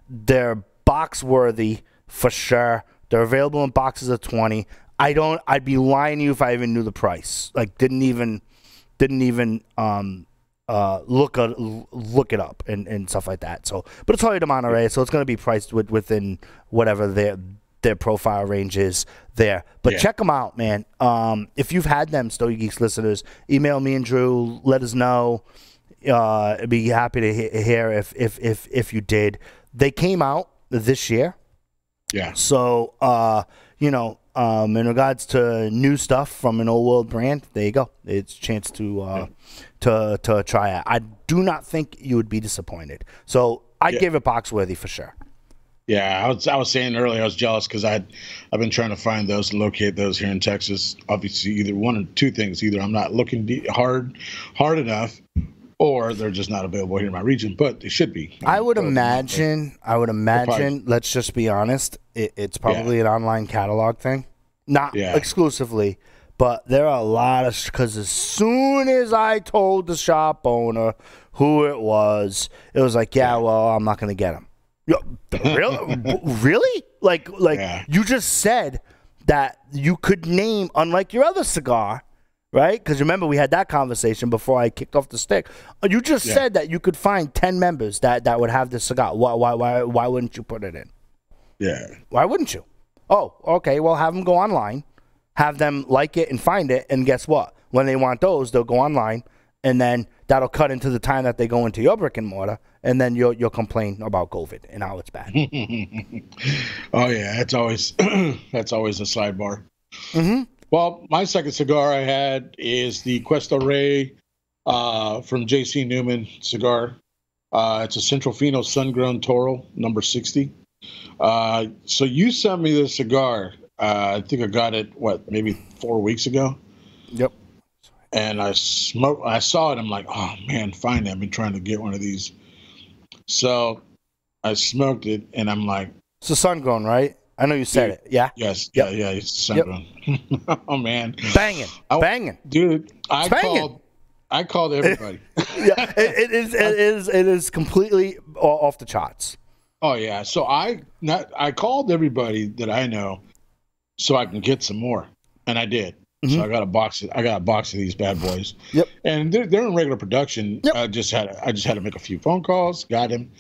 They're box-worthy for sure. They're available in boxes of twenty. I don't – I'd be lying to you if I even knew the price. Like, didn't even – didn't even um, uh, look uh, look it up and, and stuff like that. So, but it's Hoyo de Monterrey, so it's going to be priced with, within whatever they're – their profile range is there, but yeah. check them out, man. Um, if you've had them, Stogie Geeks listeners, email me and Drew. Let us know. Uh, I'd be happy to he hear if if if if you did. They came out this year, yeah. So uh, you know, Um, in regards to new stuff from an old world brand, there you go. It's a chance to uh, to to try out. I do not think you would be disappointed. So I'd yeah. give it Boxworthy for sure. Yeah, I was I was saying earlier I was jealous because I I've been trying to find those and locate those here in Texas. Obviously, either one or two things: either I'm not looking de hard hard enough, or they're just not available here in my region. But they should be. I would but, imagine. But, I would imagine. Probably, let's just be honest. It, it's probably yeah. an online catalog thing, not yeah. exclusively, but there are a lot of because as soon as I told the shop owner who it was, it was like, yeah, well, I'm not gonna get them. Really? Really? Like, like yeah. you just said that you could name, unlike your other cigar, right? Because remember, we had that conversation before I kicked off the stick. You just yeah. said that you could find ten members that that would have this cigar. Why, why, why, why wouldn't you put it in? Yeah. Why wouldn't you? Oh, okay. Well, have them go online, have them like it and find it, and guess what? When they want those, they'll go online, and then that'll cut into the time that they go into your brick and mortar, and then you'll you'll complain about COVID and how it's bad. Oh yeah, that's always that's always a sidebar. Mm-hmm. Well, my second cigar I had is the Cuesta Rey uh, from J C. Newman cigar. Uh, it's a Central Fino Sun-Grown Toro number sixty. Uh, so you sent me this cigar. Uh, I think I got it what maybe four weeks ago. Yep. And I smoke. I saw it. I'm like, oh man, finally! I've been trying to get one of these. So I smoked it, and I'm like, it's a sun grown, right? I know you said dude, it. Yeah. Yes. Yep. Yeah. Yeah. It's sun grown. Yep. Oh man. Banging. I, banging. Dude, I banging. called. I called everybody. Yeah. It, it is. It is. It is completely off the charts. Oh yeah. So I not I called everybody that I know, so I can get some more, and I did. So I got a box. Of, I got a box of these bad boys. Yep. And they're they're in regular production. Yep. I just had I just had to make a few phone calls. Got him,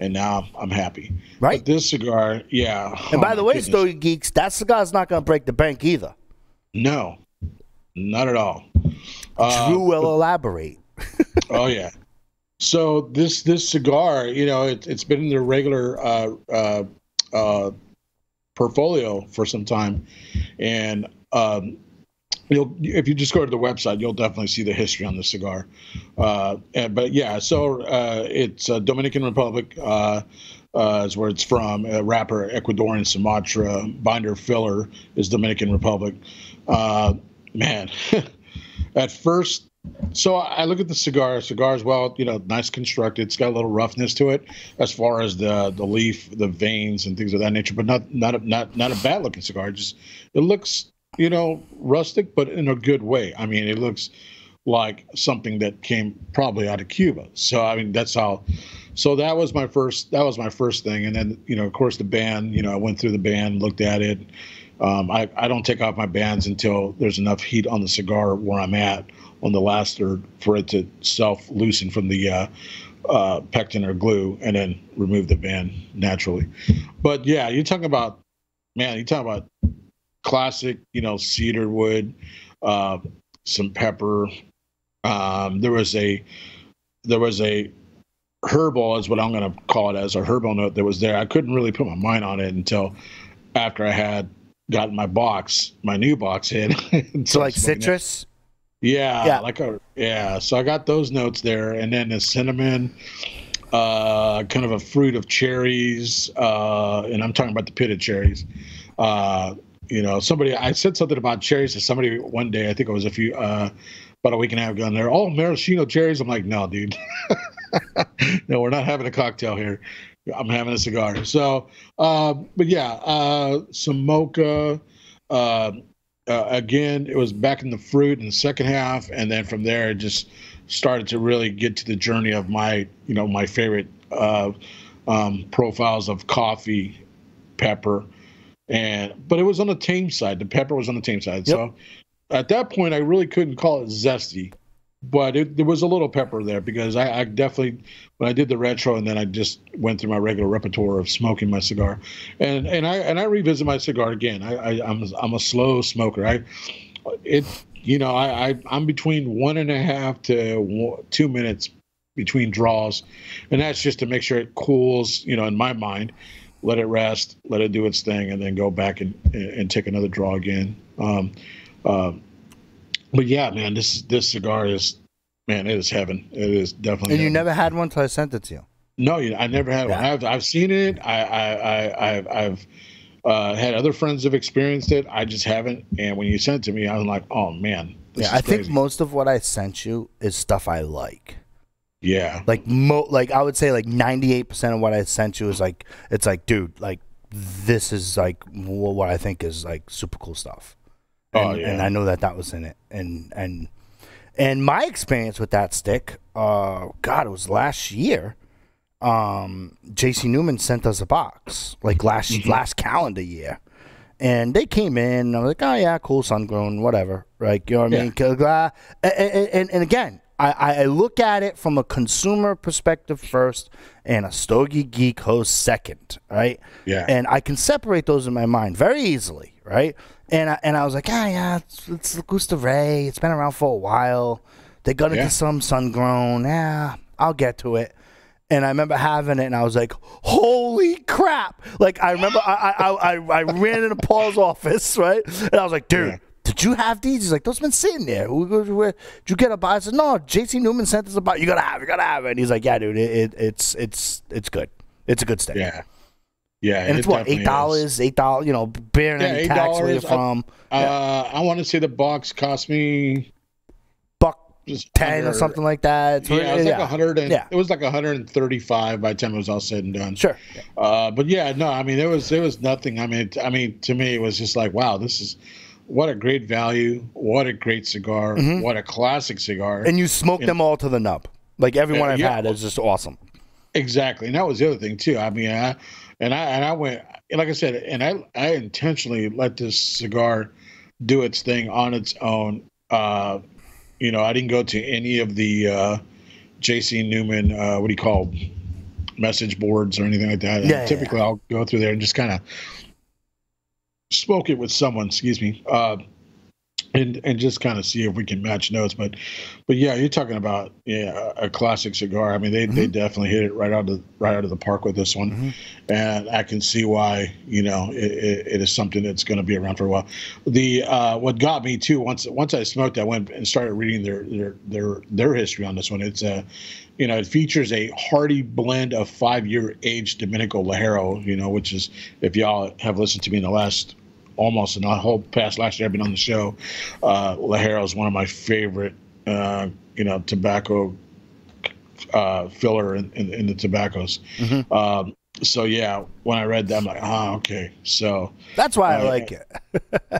and now I'm happy. Right. But this cigar, yeah. And oh by the way, goodness. Stogie Geeks, that cigar's not going to break the bank either. No, not at all. Drew uh, will but, elaborate. Oh yeah. So this this cigar, you know, it, it's been in their regular uh, uh, uh, portfolio for some time, and. Um, You'll, if you just go to the website, you'll definitely see the history on the cigar. Uh, and, but yeah, so uh, it's uh, Dominican Republic uh, uh, is where it's from. Uh, wrapper, Ecuadorian Sumatra. Binder filler is Dominican Republic. Uh, man, at first, so I look at the cigar. Cigar's well, you know, nice constructed. It's got a little roughness to it as far as the the leaf, the veins, and things of that nature. But not not a, not not a bad looking cigar. Just it looks. You know, rustic, but in a good way. I mean, it looks like something that came probably out of Cuba. So, I mean, that's how. So that was my first. That was my first thing. And then, you know, of course, the band. You know, I went through the band, looked at it. Um, I I don't take off my bands until there's enough heat on the cigar where I'm at on the laster for it to self loosen from the uh, uh, pectin or glue, and then remove the band naturally. But yeah, you're talking about, man, you're talking about. Classic, you know, cedar wood, uh, some pepper. Um, there was a, there was a herbal is what I'm going to call it as a herbal note that was there. I couldn't really put my mind on it until after I had gotten my box, my new box in. So like citrus. Yeah, yeah, like a yeah. So I got those notes there, and then the cinnamon. Uh, kind of a fruit of cherries, uh, and I'm talking about the pitted cherries. Uh, You know, somebody, I said something about cherries to somebody one day. I think it was a few, uh, about a week and a half ago. And they're all maraschino cherries. I'm like, no, dude. No, we're not having a cocktail here. I'm having a cigar. So, uh, but yeah, uh, some mocha. Uh, uh, again, it was back in the fruit in the second half. And then from there, it just started to really get to the journey of my, you know, my favorite uh, um, profiles of coffee, pepper. And but it was on the tame side. The pepper was on the tame side. Yep. So at that point, I really couldn't call it zesty, but it, there was a little pepper there because I, I definitely when I did the retro and then I just went through my regular repertoire of smoking my cigar, and and I and I revisit my cigar again. I, I I'm I'm a slow smoker. I it you know I, I I'm between one and a half to one, two minutes between draws, and that's just to make sure it cools. You know, in my mind. let it rest, let it do its thing, and then go back and, and take another draw again. Um, uh, but yeah, man, this this cigar is, man, it is heaven. It is definitely. And heaven. You never had one till I sent it to you. No, I never had yeah. one. I've I've seen it. I I I I've. I've Uh, had other friends have experienced it. I just haven't. And when you sent it to me, I was like, oh, man. This yeah, is I crazy. think most of what I sent you is stuff I like. Yeah. Like, mo like I would say like ninety-eight percent of what I sent you is like, it's like, dude, like, this is like what I think is like super cool stuff. And, oh, yeah. And I know that that was in it. And, and, and my experience with that stick, uh, God, it was last year. Um, J C. Newman sent us a box like last mm-hmm. last calendar year, and they came in. And I was like, oh yeah, cool, sun grown, whatever. Like, you know what I mean? Yeah. And, and, and again, I, I look at it from a consumer perspective first, and a Stogie Geek host second, right? Yeah. And I can separate those in my mind very easily, right? And I, and I was like, ah, oh, yeah, it's, it's Gusta Ray. It's been around for a while. They're gonna yeah. get some sun grown. Yeah, I'll get to it. And I remember having it, and I was like, holy crap. Like, I remember I I, I, I ran into Paul's office, right? And I was like, dude, yeah. did you have these? He's like, those been sitting there. Did you get a box? I said, no, J C. Newman sent us a box. You got to have it. You got to have it. And he's like, yeah, dude, it, it, it's it's it's good. It's a good stick. Yeah. Yeah. And it's it what, eight dollars? Is. eight dollars, you know, bearing yeah, any tax where you're from. I, yeah. uh, I want to say the box cost me... Just ten under, or something like that. It's yeah, it was yeah. like a hundred and yeah. it was like a hundred and thirty-five by the time it was all said and done. Sure. Uh, but yeah, no, I mean there was there was nothing. I mean, I mean to me it was just like, wow, this is what a great value, what a great cigar, mm-hmm. what a classic cigar. And you smoked and, them all to the nub. Like everyone uh, I've yeah, had is just awesome. Exactly, and that was the other thing too. I mean, I, and I and I went like I said, and I I intentionally let this cigar do its thing on its own. Uh, You know, I didn't go to any of the uh, J C. Newman, uh, what do you call, message boards or anything like that. Yeah, typically, yeah. I'll go through there and just kind of smoke it with someone, excuse me, uh, and and just kind of see if we can match notes. But, but yeah, you're talking about yeah a classic cigar. I mean, they mm-hmm. they definitely hit it right out of the, right out of the park with this one, mm-hmm. and I can see why. You know, it, it, it is something that's going to be around for a while. The uh, what got me too once once I smoked, I went and started reading their their their their history on this one. It's a uh, you know, it features a hearty blend of five year aged Dominican Lajero. You know, which is if y'all have listened to me in the last. Almost in the whole past last year I've been on the show. Uh, Lajero is one of my favorite, uh, you know, tobacco uh, filler in, in, in the tobaccos. Mm-hmm. um, so, yeah, when I read that, I'm like, ah, okay. So that's why uh, I like it.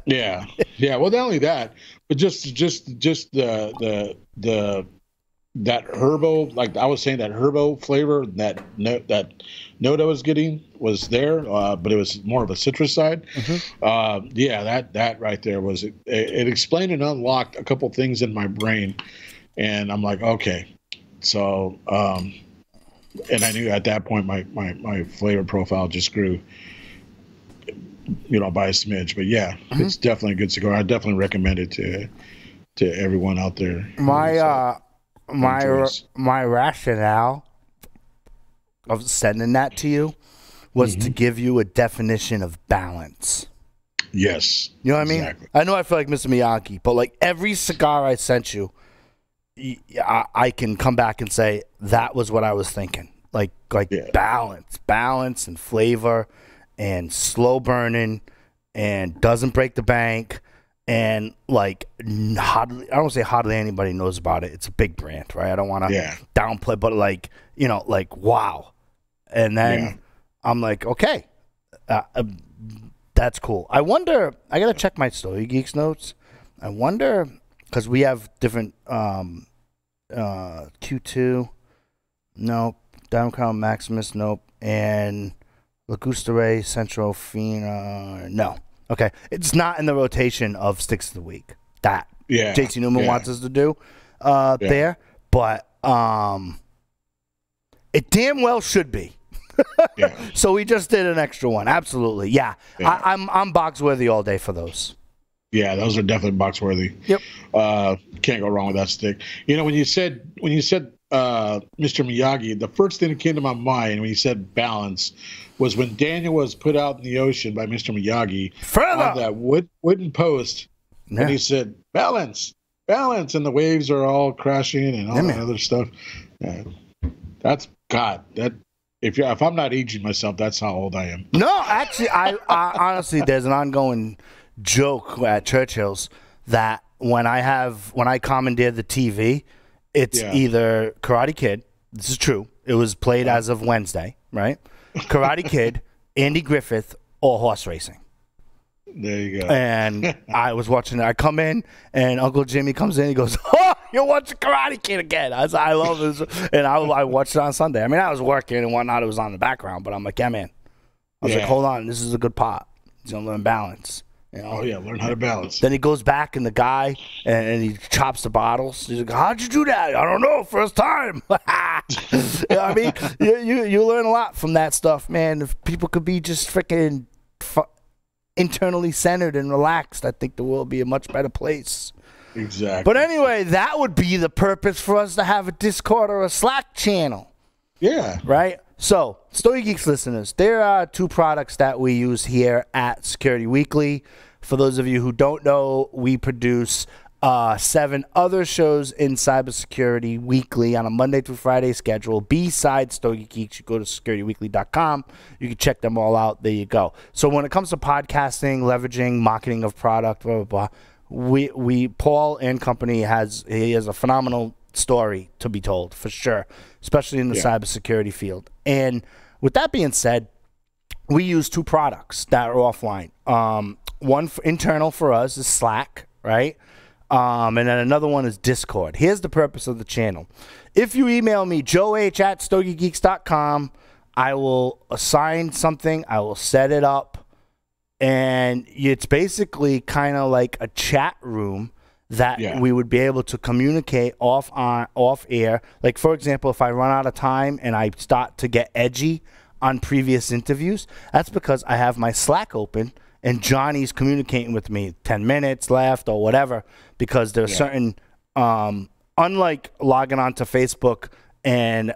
yeah. Yeah. Well, not only that, but just just just the the the that herbal, like I was saying, that herbal flavor, that note, that note I was getting was there, uh, but it was more of a citrus side. Mm-hmm. uh, yeah, that that right there was it, it explained and unlocked a couple things in my brain, and I'm like, okay, so um, and I knew at that point my my my flavor profile just grew, you know, by a smidge. But yeah, mm-hmm. it's definitely a good cigar. I definitely recommend it to to everyone out there. My. Uh... My my rationale of sending that to you was mm-hmm. to give you a definition of balance. Yes. You know what exactly. I mean? I know I feel like Mister Miyagi, but like every cigar I sent you, I, I can come back and say, that was what I was thinking. Like, like yeah. balance, balance and flavor and slow burning and doesn't break the bank. And like, hardly, I don't say hardly anybody knows about it. It's a big brand, right? I don't want to yeah. downplay, but like, you know, like, wow. And then yeah. I'm like, okay, uh, uh, that's cool. I wonder, I got to check my Stogie Geeks notes. I wonder, because we have different um, uh, Q two, nope, Diamond Crown Maximus, nope, and Lagusta Ray, Centrofina, no. Okay, it's not in the rotation of sticks of the week that yeah, J C. Newman yeah. wants us to do uh, yeah. there, but um, it damn well should be. yeah. So we just did an extra one. Absolutely, yeah. yeah. I, I'm I'm box worthy all day for those. Yeah, those are definitely box worthy. Yep, uh, can't go wrong with that stick. You know, when you said when you said uh, Mister Miyagi, the first thing that came to my mind when you said balance was when Daniel was put out in the ocean by Mister Miyagi Further! on that wood, wooden post, yeah. and he said, balance, balance, and the waves are all crashing and all yeah, that man. other stuff. Yeah. That's, God, that if you if I'm not aging myself, that's how old I am. No, actually, I, I honestly, there's an ongoing joke at Churchill's that when I have, when I commandeer the T V, it's yeah. either Karate Kid, this is true, it was played as of Wednesday, right? Karate Kid, Andy Griffith, or horse racing. There you go. And I was watching, I come in, and Uncle Jimmy comes in, he goes, oh, you're watching Karate Kid again. I was like, I love this. And I, I watched it on Sunday. I mean, I was working and whatnot, it was on the background, but I'm like, yeah, man. I was yeah. like, hold on, this is a good pot. He's going to learn balance. You know? Oh, yeah, learn how to balance. Then he goes back, and the guy, and, and he chops the bottles. He's like, how'd you do that? I don't know, first time. You know what I mean, you, you, you learn a lot from that stuff, man. If people could be just freaking fu internally centered and relaxed, I think the world would be a much better place. Exactly. But anyway, that would be the purpose for us to have a Discord or a Slack channel. Yeah. Right? So, Stogie Geeks listeners, there are two products that we use here at Security Weekly. For those of you who don't know, we produce uh, seven other shows in Cybersecurity Weekly on a Monday through Friday schedule. Besides Stogie Geeks, you go to security weekly dot com. You can check them all out. There you go. So when it comes to podcasting, leveraging, marketing of product, blah, blah, blah, we, we Paul and company has, he has a phenomenal story to be told, for sure, especially in the yeah. cybersecurity field. And with that being said, we use two products that are offline. Um, one for internal for us is Slack, right? Um, and then another one is Discord. Here's the purpose of the channel. If you email me, joe h at stogie geeks dot com, I will assign something, I will set it up, and it's basically kind of like a chat room that yeah. we would be able to communicate off on off air. Like, for example, if I run out of time and I start to get edgy on previous interviews, that's because I have my Slack open and Johnny's communicating with me ten minutes left or whatever, because there's yeah. certain, um, unlike logging onto Facebook and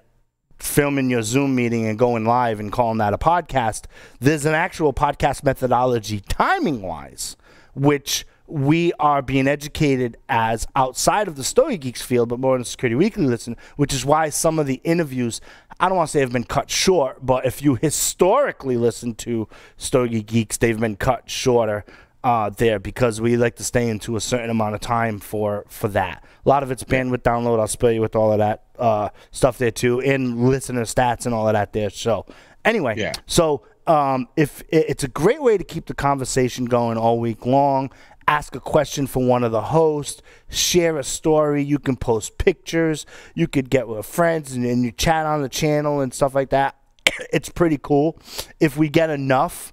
filming your Zoom meeting and going live and calling that a podcast, there's an actual podcast methodology timing-wise, which we are being educated as outside of the Stogie Geeks field, but more in the Security Weekly listen, which is why some of the interviews, I don't want to say have been cut short, but if you historically listen to Stogie Geeks, they've been cut shorter uh, there, because we like to stay into a certain amount of time for, for that. A lot of it's bandwidth download. I'll spare you with all of that uh, stuff there too, and listener stats and all of that there. So anyway, yeah. so um, if it's a great way to keep the conversation going all week long. Ask a question for one of the hosts, share a story, you can post pictures, you could get with friends, and, and you chat on the channel and stuff like that. It's pretty cool. If we get enough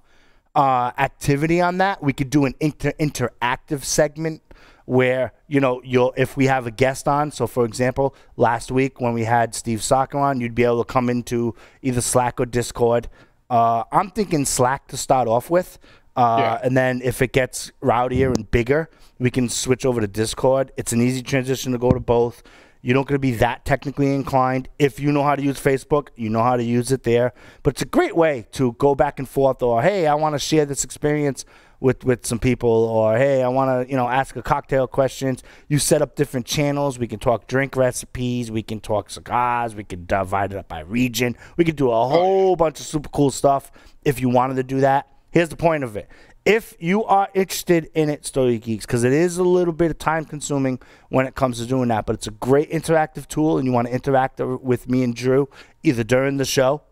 uh, activity on that, we could do an inter interactive segment where, you know, you'll if we have a guest on. So, for example, last week when we had Steve Saka on, you'd be able to come into either Slack or Discord. Uh, I'm thinking Slack to start off with. Uh, yeah. And then if it gets rowdier and bigger, we can switch over to Discord. It's an easy transition to go to both. You're not going to be that technically inclined. If you know how to use Facebook, you know how to use it there. But it's a great way to go back and forth, or, hey, I want to share this experience with, with some people, or, hey, I want to, you know, ask a cocktail questions. You set up different channels. We can talk drink recipes. We can talk cigars. We can divide it up by region. We can do a whole bunch of super cool stuff if you wanted to do that. Here's the point of it. If you are interested in it, Stogie Geeks, because it is a little bit of time-consuming when it comes to doing that, but it's a great interactive tool, and you want to interact with me and Drew either during the show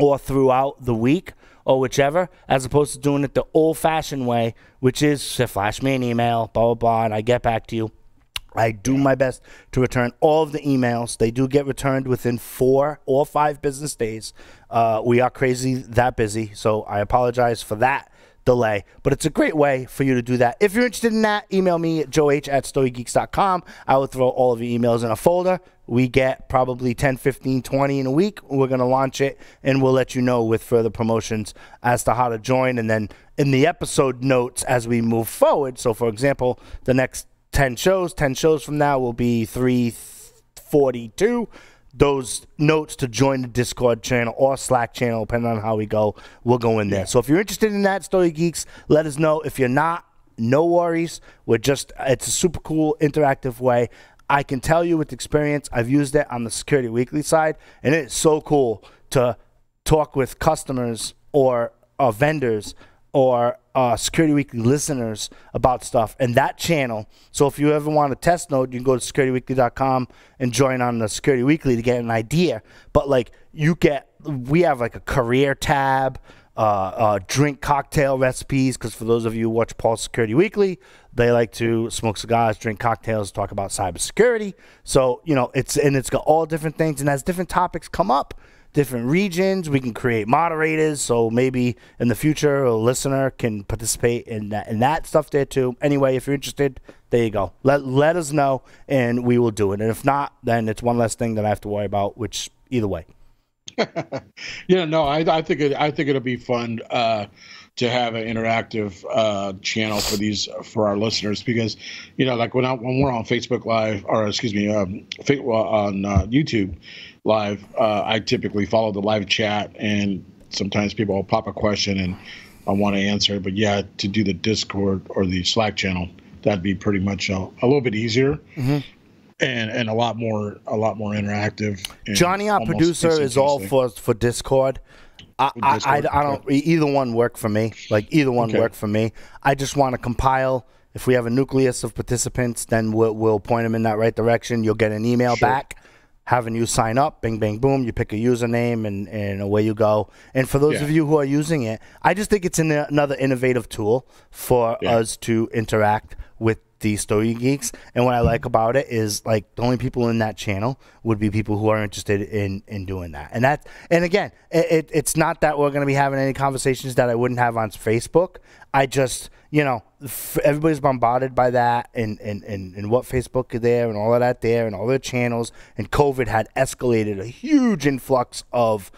or throughout the week or whichever, as opposed to doing it the old-fashioned way, which is to flash me an email, blah, blah, blah, and I get back to you. I do my best to return all of the emails. They do get returned within four or five business days. Uh, we are crazy that busy, so I apologize for that delay. But it's a great way for you to do that. If you're interested in that, email me at joe h at stogie geeks dot com. I will throw all of your emails in a folder. We get probably ten, fifteen, twenty in a week. We're going to launch it, and we'll let you know with further promotions as to how to join. And then in the episode notes as we move forward, so, for example, the next ten shows, ten shows from now will be three forty-two. those notes to join the Discord channel or Slack channel, depending on how we go. We'll go in there. So if you're interested in that, Stogie Geeks, let us know. If you're not, no worries. We're just, it's a super cool, interactive way. I can tell you with experience, I've used it on the Security Weekly side, and it is so cool to talk with customers or uh, vendors or uh, Security Weekly listeners about stuff and that channel. So if you ever want a test node, you can go to security weekly dot com and join on the Security Weekly to get an idea. But like you get, we have like a career tab, uh, uh, drink cocktail recipes, because for those of you who watch Paul's Security Weekly, they like to smoke cigars, drink cocktails, talk about cybersecurity. So, you know, it's, and it's got all different things, and as different topics come up, different regions, we can create moderators, so maybe in the future a listener can participate in that, in that stuff there too. Anyway, if you're interested, there you go. Let, let us know, and we will do it. And if not, then it's one less thing that I have to worry about, which either way. Yeah, no, I, I think it, I think it'll be fun uh, to have an interactive uh, channel for these, for our listeners, because, you know, like when I, when we're on Facebook Live, or excuse me, um, on uh, YouTube Live, uh, I typically follow the live chat, and sometimes people will pop a question and I want to answer. But yeah, to do the Discord or the Slack channel, that'd be pretty much a, a little bit easier. Mm-hmm. And, and a lot more, a lot more interactive. Johnny, our producer, is all for for Discord. I, Discord. I, I, I don't. Either one worked for me. Like either one okay. worked for me. I just want to compile. If we have a nucleus of participants, then we'll, we'll point them in that right direction. You'll get an email sure. back, having you sign up. Bing, bang, boom. You pick a username, and and away you go. And for those yeah. of you who are using it, I just think it's an, another innovative tool for yeah. us to interact with the Stogie Geeks. And what I like about it is, like, the only people in that channel would be people who are interested in in doing that. And that, and again, it, it, it's not that we're going to be having any conversations that I wouldn't have on Facebook. I just, you know, f everybody's bombarded by that, and and, and and what Facebook is there, and all of that there, and all their channels. And COVID had escalated a huge influx of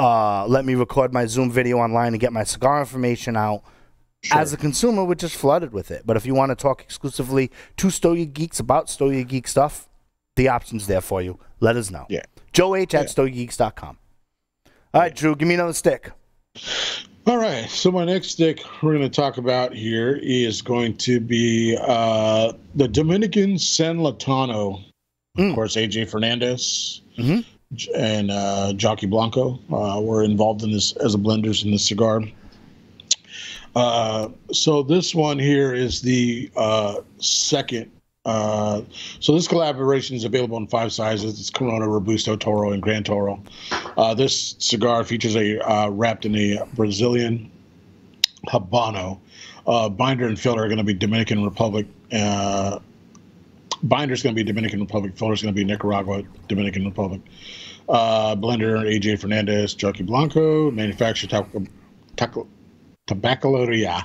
uh, let me record my Zoom video online and get my cigar information out. Sure. As a consumer, we're just flooded with it. But if you want to talk exclusively to Stogie Geeks about Stogie Geek stuff, the option's there for you. Let us know. Yeah. Joe H at yeah. Stogie Geeks dot com. All right, yeah. Drew, give me another stick. All right. So my next stick we're going to talk about here is going to be uh, the Dominican San Lotano. Mm. Of course, A J Fernandez mm-hmm. and uh, Jockey Blanco uh, were involved in this as a blenders in this cigar. Uh, so this one here is the uh, second. Uh, so this collaboration is available in five sizes. It's Corona, Robusto, Toro, and Gran Toro. Uh, this cigar features a uh, wrapped in a Brazilian Habano. Uh, binder and filler are going to be Dominican Republic. Uh, binder is going to be Dominican Republic. Filler is going to be Nicaragua, Dominican Republic. Uh, blender, A J Fernandez, Jockey Blanco. Manufacturer, Taco. Taco Tabacaleria,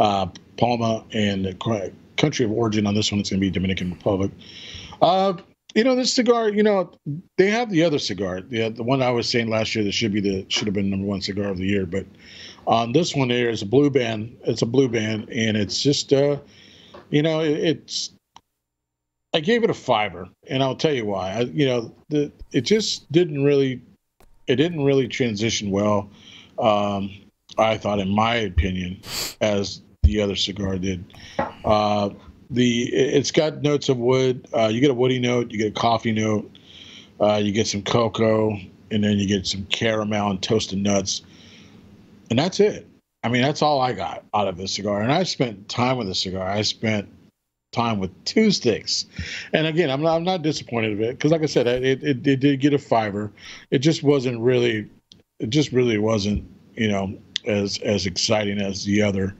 uh, Palma, and the country of origin on this one, it's going to be Dominican Republic. Uh, you know, this cigar, you know, they have the other cigar, the, the one I was saying last year that should be the should have been number one cigar of the year. But on um, this one here is a blue band. It's a blue band, and it's just, uh, you know, it, it's. I gave it a fiver, and I'll tell you why. I, you know, the, it just didn't really, it didn't really transition well. Um, I thought, in my opinion, as the other cigar did. Uh, the It's got notes of wood. Uh, you get a woody note. You get a coffee note. Uh, you get some cocoa, and then you get some caramel and toasted nuts. And that's it. I mean, that's all I got out of this cigar. And I spent time with this cigar. I spent time with two sticks. And again, I'm not, I'm not disappointed of it because, like I said, it, it, it did get a fiver. It just wasn't really – it just really wasn't, you know – as as exciting as the other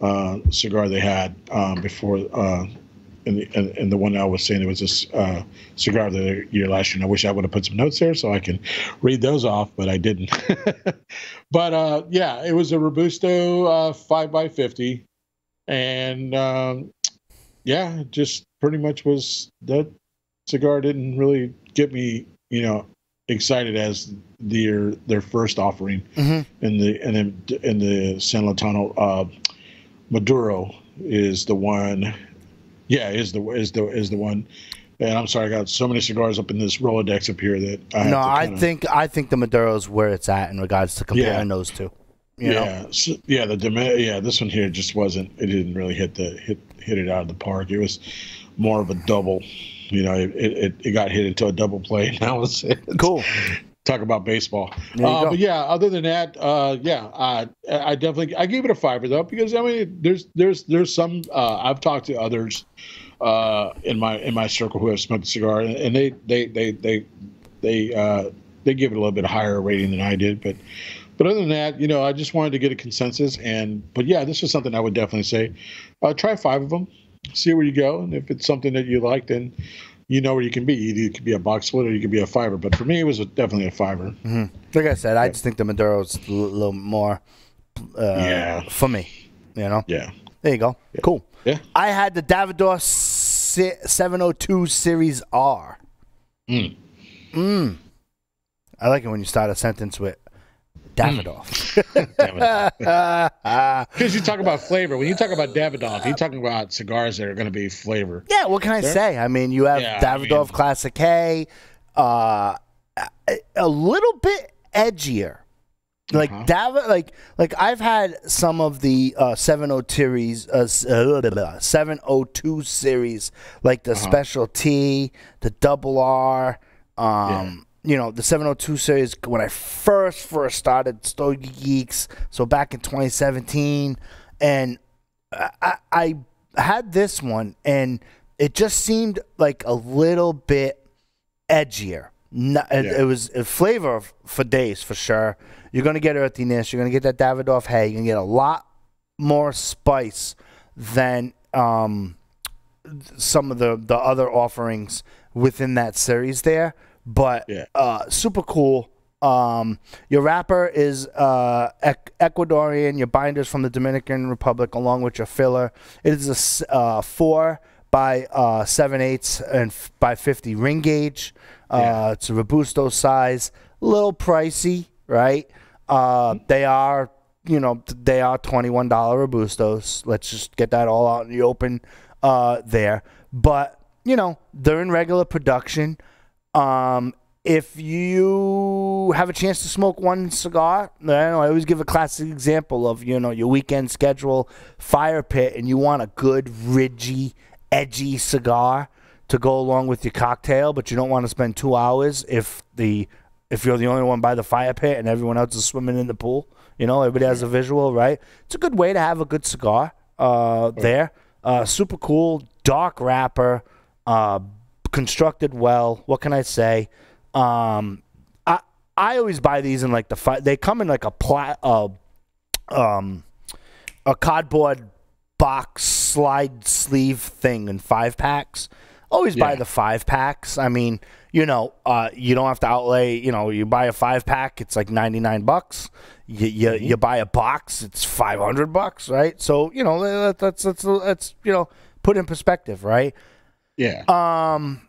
uh, cigar they had um, before, uh, and the and, and the one I was saying it was this uh, cigar of the year last year. And I wish I would have put some notes there so I can read those off, but I didn't. But uh, yeah, it was a Robusto uh, five by fifty, and um, yeah, just pretty much was that cigar didn't really get me, you know, excited as their their first offering mm-hmm. in the and then in the San Lotano uh, Maduro is the one, yeah is the is the is the one And I'm sorry, I got so many cigars up in this Rolodex up here that I no, have to kinda... I think I think the Maduro is where it's at in regards to comparing yeah. those two. You yeah, know? So, yeah, the yeah, this one here just wasn't. It didn't really hit the hit hit it out of the park. It was more of a double. You know, it it, it got hit into a double play, and that was it. Cool. Talk about baseball. Uh, but yeah, other than that, uh, yeah, I I definitely I gave it a fiver though, because I mean, there's there's there's some uh, I've talked to others uh, in my in my circle who have smoked a cigar, and they they they they they uh, they give it a little bit higher rating than I did, but. But other than that, you know, I just wanted to get a consensus. And but yeah, this is something I would definitely say. Uh, try five of them, see where you go, and if it's something that you like, then you know where you can be. Either you could be a box split or you could be a fiver. But for me, it was a, definitely a fiver. Mm-hmm. Like I said, I just think the Maduro's a little more uh, yeah. for me. You know. Yeah. There you go. Yeah. Cool. Yeah. I had the Davidoff seven oh two Series R. Mm. Mm. I like it when you start a sentence with. Davidoff. Because you talk about flavor. When you talk about Davidoff, you're talking about cigars that are going to be flavor. Yeah, what can I there? say? I mean, you have yeah, Davidoff I mean, Classic K, uh, a little bit edgier. Like uh-huh. Dav, like like I've had some of the uh, seven oh two series, like the uh-huh. Specialty, the Double R. Um, yeah. You know, the seven oh two series, when I first, first started Stogie Geeks, so back in twenty seventeen, and I, I had this one, and it just seemed like a little bit edgier. Not, yeah. it, it was a flavor for days, for sure. You're going to get earthiness. You're going to get that Davidoff hay. You're going to get a lot more spice than um, some of the, the other offerings within that series there. But yeah. uh, super cool. Um, your wrapper is uh, Ecuadorian. Your binder's from the Dominican Republic, along with your filler. It is a uh, four by uh, seven eighths and f by fifty ring gauge. Uh, yeah. It's a robusto size. A little pricey, right? Uh, mm-hmm. They are, you know, they are twenty-one dollar robustos. Let's just get that all out in the open uh, there. But you know, they're in regular production. Um, if you have a chance to smoke one cigar, I, don't know, I always give a classic example of, you know, your weekend schedule, fire pit, and you want a good, ridgy, edgy cigar to go along with your cocktail, but you don't want to spend two hours if the if you're the only one by the fire pit and everyone else is swimming in the pool. You know, everybody has a visual, right? It's a good way to have a good cigar uh, there. Uh, super cool, dark wrapper, uh, constructed well. What can I say? Um, I I always buy these in like the fi they come in like a pla uh, um a cardboard box slide sleeve thing in five packs. Always yeah. buy the five packs. I mean, you know, uh, you don't have to outlay. You know, you buy a five pack, it's like ninety nine bucks. You you, mm-hmm. you buy a box, it's five hundred bucks, right? So you know that, that's that's that's you know put in perspective, right? Yeah. Um,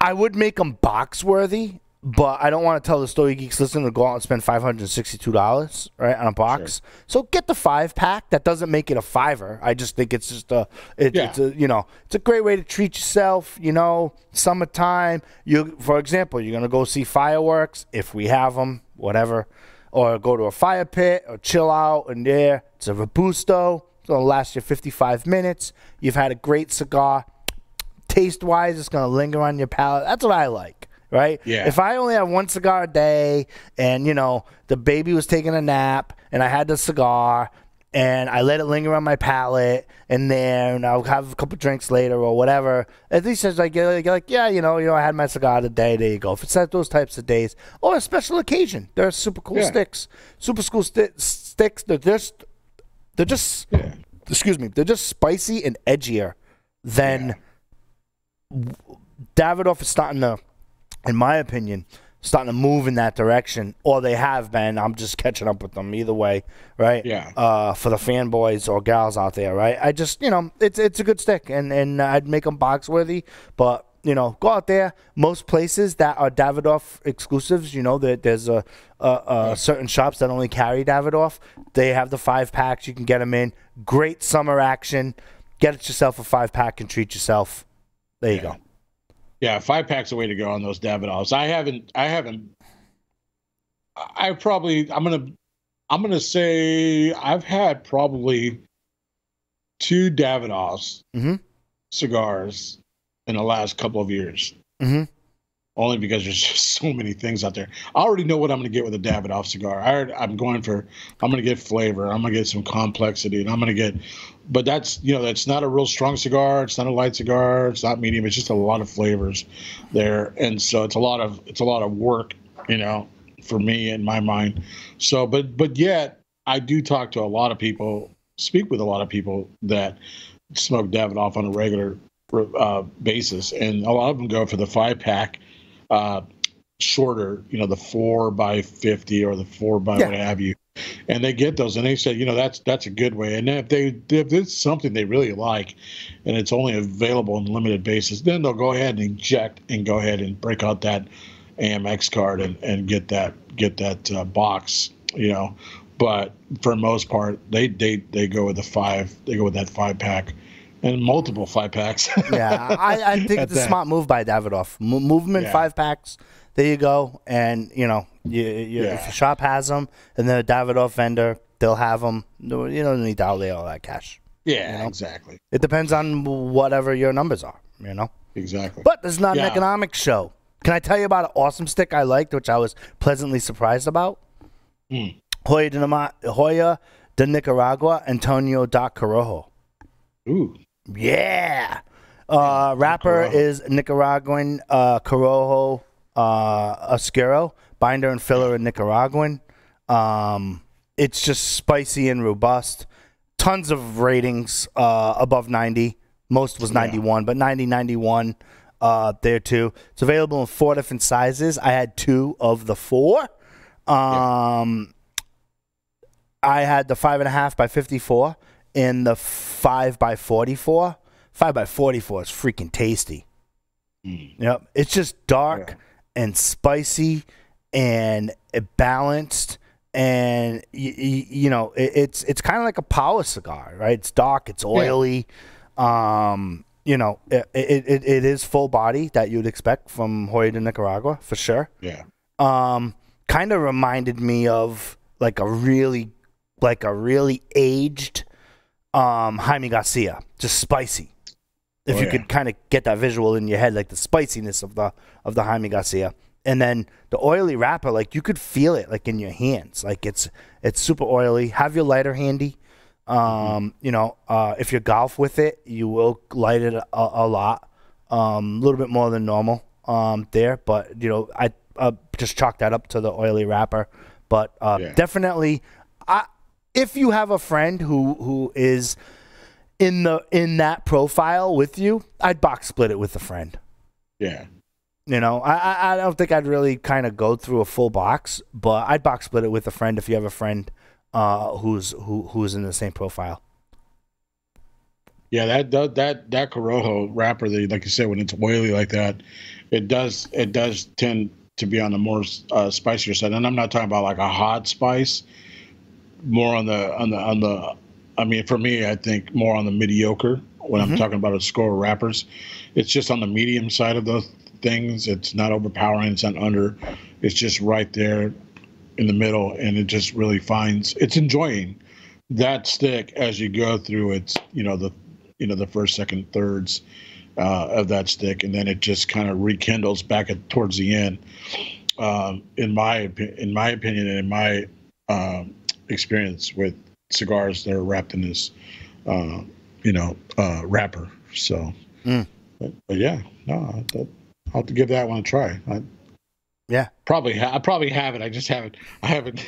I would make them box worthy, but I don't want to tell the Story Geeks listener to go out and spend five hundred and sixty-two dollars, right, on a box. Sure. So get the five pack. That doesn't make it a fiver. I just think it's just a, it, yeah. it's a, you know, it's a great way to treat yourself. You know, summertime. You, for example, you're gonna go see fireworks if we have them, whatever, or go to a fire pit or chill out in there. It's a robusto. It's gonna last you fifty-five minutes. You've had a great cigar. Taste-wise, it's going to linger on your palate. That's what I like, right? Yeah. If I only have one cigar a day and, you know, the baby was taking a nap and I had the cigar and I let it linger on my palate and then I'll have a couple drinks later or whatever, at least it's like, you're like, yeah, you know, you know, I had my cigar today. There you go. If it's at those types of days or a special occasion, they're super cool yeah. sticks. Super cool sti sticks. They're just, they're just yeah. excuse me, they're just spicy and edgier than... Yeah. Davidoff is starting to, in my opinion, starting to move in that direction, or they have been. I'm just catching up with them either way, right? Yeah. Uh, for the fanboys or gals out there, right? I just, you know, it's it's a good stick, and and I'd make them box worthy, but you know, go out there. Most places that are Davidoff exclusives, you know, that there, there's a, a, a certain shops that only carry Davidoff. They have the five packs. You can get them in. Great summer action. Get it yourself a five pack and treat yourself. There you yeah. go. Yeah, five packs a way to go on those Davidoffs. I haven't, I haven't, I probably, I'm going to, I'm going to say I've had probably two Davidoffs mm-hmm. cigars in the last couple of years. Mm-hmm. Only because there's just so many things out there. I already know what I'm going to get with a Davidoff cigar. I already, I'm going for, I'm going to get flavor. I'm going to get some complexity, and I'm going to get, but that's, you know, that's not a real strong cigar. It's not a light cigar. It's not medium. It's just a lot of flavors there. And so it's a lot of, it's a lot of work, you know, for me in my mind. So, but, but yet I do talk to a lot of people, speak with a lot of people that smoke Davidoff on a regular uh, basis. And a lot of them go for the five pack. Uh, shorter, you know, the four by fifty or the four by yeah. what have you. And they get those, and they said, you know, that's that's a good way. And if they if it's something they really like and it's only available on a limited basis, then they'll go ahead and inject and go ahead and break out that A M X card and, and get that get that uh, box, you know. But for the most part, they, they they go with the five, they go with that five pack. And multiple five packs. yeah, I, I think it's a smart move by Davidoff. M- movement yeah. five packs. There you go. And you know, you, you, yeah. if your shop has them, and then a Davidoff vendor, they'll have them. You don't need to outlay all that cash. Yeah, you know? Exactly. It depends on whatever your numbers are. You know, exactly. But this is not yeah. an economic show. Can I tell you about an awesome stick I liked, which I was pleasantly surprised about? Mm. Hoyo de Nama- Hoyo de Nicaragua, Antonio da Corojo. Ooh. Yeah, uh, rapper Nicaragua. is Nicaraguan uh, Corojo uh, Oscuro, binder and filler in Nicaraguan. Um, it's just spicy and robust. Tons of ratings uh, above ninety. Most was ninety-one, yeah. but ninety, ninety-one uh, there too. It's available in four different sizes. I had two of the four. Um, yeah. I had the five and a half by fifty-four. In the five by forty-four. five by forty-four is freaking tasty. Mm. Yep. It's just dark yeah. and spicy and balanced. And, y- y- you know, it- it's it's kind of like a power cigar, right? It's dark. It's oily. Yeah. Um, you know, it-, it-, it-, it is full body that you'd expect from Hoyo de Nicaragua, for sure. Yeah. Um, kind of reminded me of like a really, like a really aged... Um, Jaime Garcia, just spicy. If oh, you yeah. could kind of get that visual in your head, like the spiciness of the of the Jaime Garcia, and then the oily wrapper, like you could feel it, like in your hands, like it's it's super oily. Have your lighter handy. Um, mm-hmm. You know, uh, if you golf with it, you will light it a, a lot, um, a little bit more than normal um, there. But you know, I uh, just chalk that up to the oily wrapper. But uh, yeah. definitely, I. If you have a friend who, who is in the in that profile with you, I'd box split it with a friend. Yeah. You know, I, I don't think I'd really kind of go through a full box, but I'd box split it with a friend if you have a friend uh, who's who who's in the same profile. Yeah, that that that, that Corojo wrapper, that, like you said, when it's oily like that, it does it does tend to be on the more uh, spicier side, and I'm not talking about like a hot spice. More on the on the on the, I mean, for me, I think more on the mediocre when mm-hmm. I'm talking about Oscuro wrappers. It's just on the medium side of those things. It's not overpowering. It's not under. It's just right there in the middle, and it just really finds. It's enjoying that stick as you go through its, you know, the you know the first, second, thirds uh, of that stick, and then it just kind of rekindles back at, towards the end. Um, in my in my opinion, and in my um, experience with cigars that are wrapped in this, uh, you know, uh, wrapper. So, mm. but, but yeah, no, I'll, I'll have to give that one a try. I, yeah, probably. Ha- I probably have it. I just haven't. I haven't.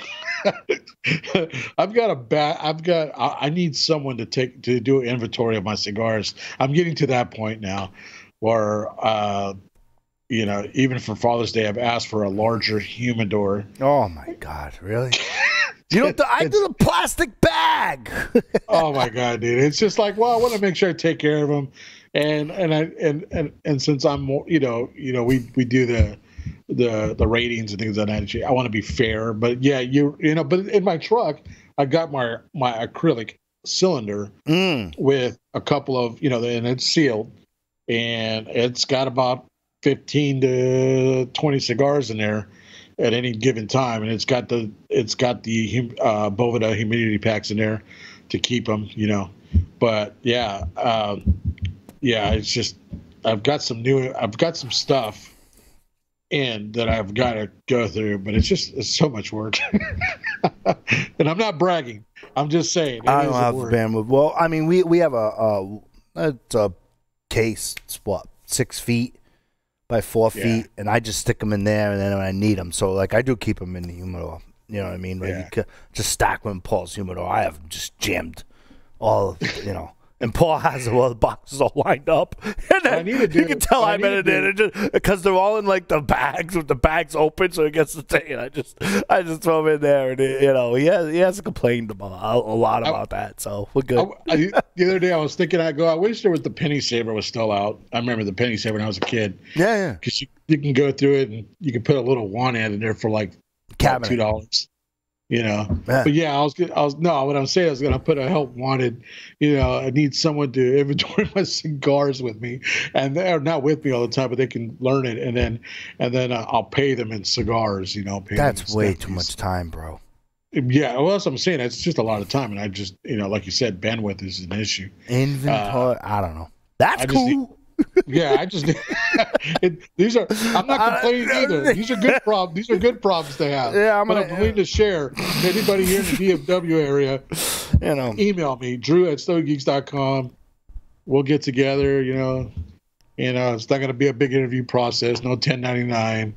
I've got a bad. I've got. I, I need someone to take to do an inventory of my cigars. I'm getting to that point now, where. Uh, You know, even for Father's Day, I've asked for a larger humidor. Oh my God, really? You don't? Th- I did a plastic bag. Oh my God, dude! It's just like, well, I want to make sure I take care of them, and and I and and, and since I'm, you know, you know, we, we do the the the ratings and things like that. I want to be fair, but yeah, you you know, but in my truck, I got my my acrylic cylinder mm. with a couple of, you know, and it's sealed, and it's got about fifteen to twenty cigars in there at any given time, and it's got the it's got the uh, Boveda humidity packs in there to keep them, you know. But yeah, um, yeah, it's just I've got some new I've got some stuff in that I've got to go through, but it's just it's so much work. And I'm not bragging. I'm just saying. I don't have the bandwidth. Well, I mean, we we have a a, a case. It's what, six feet by four yeah. feet, and I just stick them in there, and then when I need them, so like I do keep them in the humidor. You know what I mean? Like yeah. you just stack them in Paul's humidor. I have just jammed all, you know. And Paul has all the boxes all lined up. And then I need to do you can tell I I'm in it because they're all in like the bags with the bags open, so it gets the day. And I just, I just throw them in there, and it, you know, he has, he has complained about a, a lot about I, that. So we're good. I, I, the other day, I was thinking, I go, I wish there was the penny saver was still out. I remember the penny saver when I was a kid. Yeah, yeah. Because you, you can go through it and you can put a little one in there for like Cabinet. two dollars. You know, man. But yeah, I was, I was, no, what I'm saying, I was going to put a help wanted, you know, I need someone to inventory my cigars with me, and they're not with me all the time, but they can learn it. And then, and then uh, I'll pay them in cigars, you know, pay that's them way too much time, bro. Yeah. Well, that's what I'm saying. It's just a lot of time. And I just, you know, like you said, bandwidth is an issue. Inventory. Uh, I don't know. That's I cool. Need, yeah, I just it, these are. I'm not complaining either. These are good problems. These are good problems to have. Yeah, I'm but gonna, I'm willing to share. Anybody here in the D F W area, you know, email me Drew at stogie geeks dot com. We'll get together. You know, you know, it's not going to be a big interview process. No ten ninety-nine,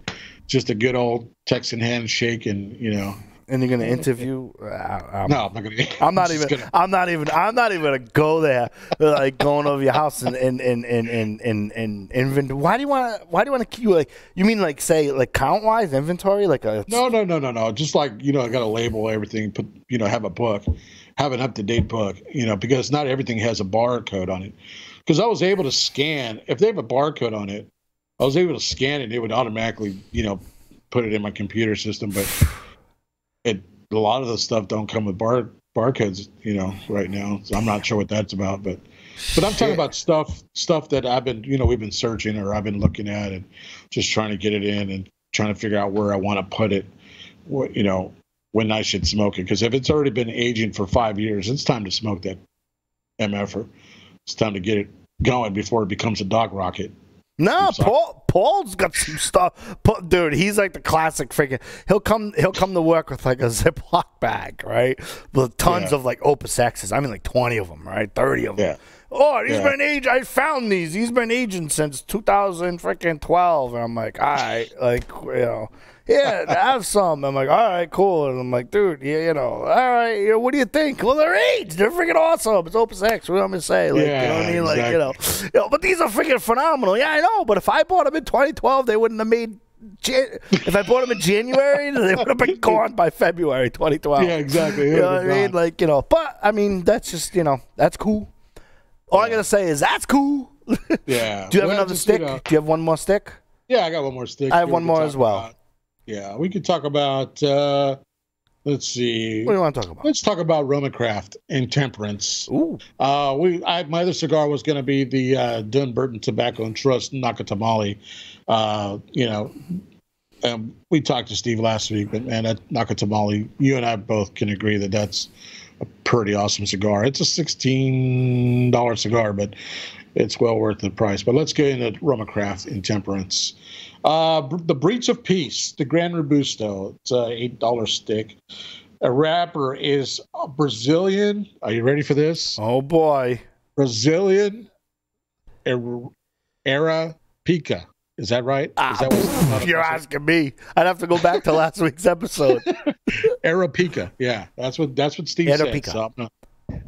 just a good old Texan handshake, and you know. And you're gonna interview? I'm, no, I'm not gonna. I'm not I'm even. Gonna... I'm not even. I'm not even gonna go there. Like going over your house and and and and and and, and inventory. Why do you want to? Why do you want to keep? Like you mean like say like count wise inventory? Like a no no no no no. Just like you know, I gotta label everything. Put you know, have a book, have an up to date book. You know, because not everything has a barcode on it. Because I was able to scan. If they have a barcode on it, I was able to scan it. It would automatically you know put it in my computer system, but. It, a lot of the stuff don't come with bar barcodes, you know, right now. So I'm not sure what that's about, but but I'm talking about stuff stuff that I've been, you know, we've been searching or I've been looking at and just trying to get it in and trying to figure out where I want to put it, what, you know, when I should smoke it. Because if it's already been aging for five years, it's time to smoke that M F-er. It's time to get it going before it becomes a dog rocket. No, Paul. Paul's got some stuff, dude. He's like the classic freaking. He'll come. He'll come to work with like a Ziploc bag, right? With tons yeah. of like Opus X's. I mean, like twenty of them, right? Thirty of them. Yeah. Oh, these yeah. been aging. I found these. He's been aging since two thousand freaking twelve, and I'm like, all right, like you know, yeah, have some. I'm like, all right, cool. And I'm like, dude, yeah, you know, all right, you know, what do you think? Well, they're aged. They're freaking awesome. It's Opus X. What am I gonna say? Like, yeah, you know, what I mean? Exactly. Like, you know, you know, but these are freaking phenomenal. Yeah, I know. But if I bought them in twenty twelve, they wouldn't have made. Jan if I bought them in January, they would have been gone by February twenty twelve. Yeah, exactly. You know what I mean? Like, you know, but I mean, that's just you know, that's cool. All yeah. I gotta say is that's cool. Yeah. Do you have well, another just, stick? You know, do you have one more stick? Yeah, I got one more stick. I have one more as well. About. Yeah, we could talk about. Uh, let's see. What do you want to talk about? Let's talk about Romacraft Intemperance. Ooh. Uh, we. I, my other cigar was going to be the uh, Dunbarton Tobacco and Trust Naka Tamale. Uh, you know, um, we talked to Steve last week, but man, that Naka Tamale, you and I both can agree that that's. A pretty awesome cigar. It's a sixteen dollar cigar, but it's well worth the price. But let's get into Romacraft Intemperance. Uh, the Breach of Peace, the Gran Robusto. It's an eight dollar stick. A wrapper is a Brazilian. Are you ready for this? Oh, boy. Brazilian Arapica. Is that right? Ah, is that what if you're asking me. I'd have to go back to last week's episode. Arapica, yeah, that's what that's what Steve Arapica. said. So I'm gonna,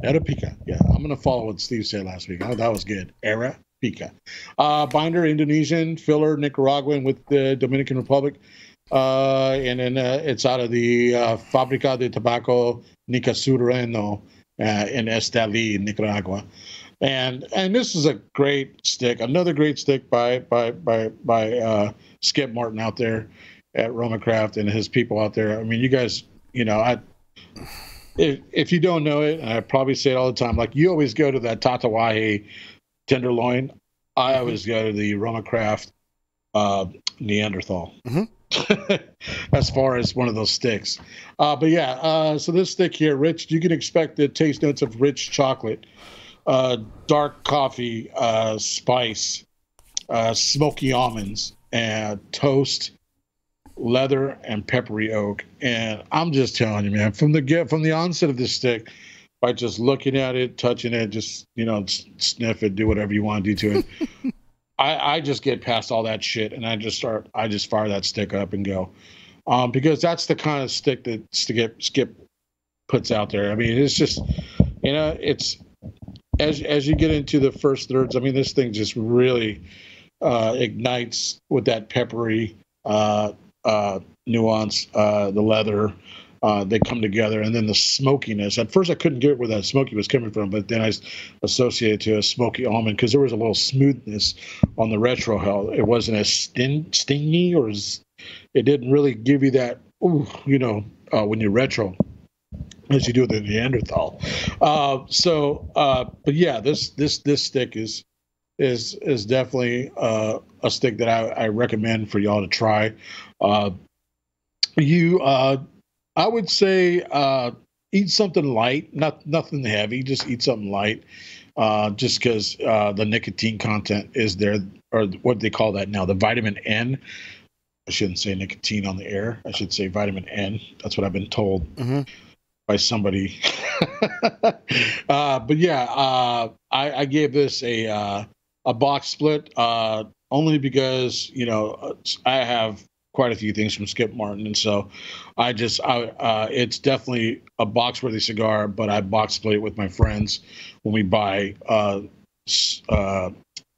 Arapica, yeah, I'm gonna follow what Steve said last week. Oh, that was good. Arapica, uh, binder Indonesian, filler Nicaraguan with the Dominican Republic, uh, and then uh, it's out of the uh, Fabrica de Tabaco Nicasureno uh, in Esteli, Nicaragua. And and this is a great stick, another great stick by by by by uh, Skip Martin out there at Romacraft and his people out there. I mean, you guys, you know, I if if you don't know it, and I probably say it all the time, like you always go to that Tatawahe tenderloin, I always go to the Romacraft uh, Neanderthal. Mm-hmm. As far as one of those sticks. Uh, but yeah, uh, so this stick here, rich, you can expect the taste notes of rich chocolate, uh, dark coffee, uh, spice, uh, smoky almonds, and toast, leather, and peppery oak. And I'm just telling you, man, from the get, from the onset of this stick, by just looking at it, touching it, just, you know, sniff it, do whatever you want to do to it. I, I just get past all that shit, and I just start, I just fire that stick up and go. Um, because that's the kind of stick that Skip, Skip puts out there. I mean, it's just, you know, it's, as as you get into the first thirds, I mean, this thing just really uh, ignites with that peppery uh, uh, nuance, uh, the leather. Uh, they come together, and then the smokiness. At first, I couldn't get where that smoky was coming from, but then I associated it to a smoky almond because there was a little smoothness on the retro hell. It wasn't as sting, stingy, or as, it didn't really give you that, ooh, you know, uh, when you're retro, as you do with the Neanderthal. Uh, so, uh, but yeah, this this this stick is is is definitely uh, a stick that I, I recommend for y'all to try. Uh, you. Uh, I would say uh, eat something light, not nothing heavy. Just eat something light, uh, just because uh, the nicotine content is there, or what they call that now, the vitamin N. I shouldn't say nicotine on the air. I should say vitamin N. That's what I've been told mm-hmm. by somebody. uh, but yeah, uh, I, I gave this a uh, a box split uh, only because, you know, I have quite a few things from Skip Martin, and so I just I, uh, it's definitely a box-worthy cigar, but I box play it with my friends when we buy uh, uh,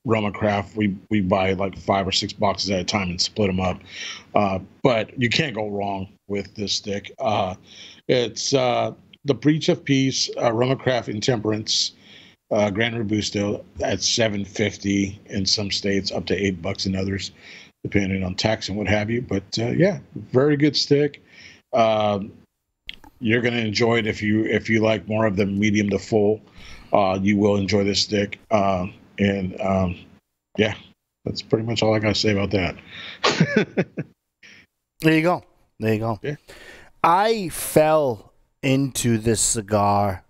Romacraft. We we buy like five or six boxes at a time and split them up. Uh, but you can't go wrong with this stick. Uh, it's uh, the Breach of Peace, uh, Romacraft Intemperance, uh, Gran Robusto at seven fifty in some states, up to eight bucks in others, depending on tax and what have you. But uh, yeah, very good stick. Um, you're going to enjoy it. If you if you like more of the medium to full, uh, you will enjoy this stick. Um, and um, yeah, that's pretty much all I got to say about that. There you go. There you go. Yeah. I fell into this cigar.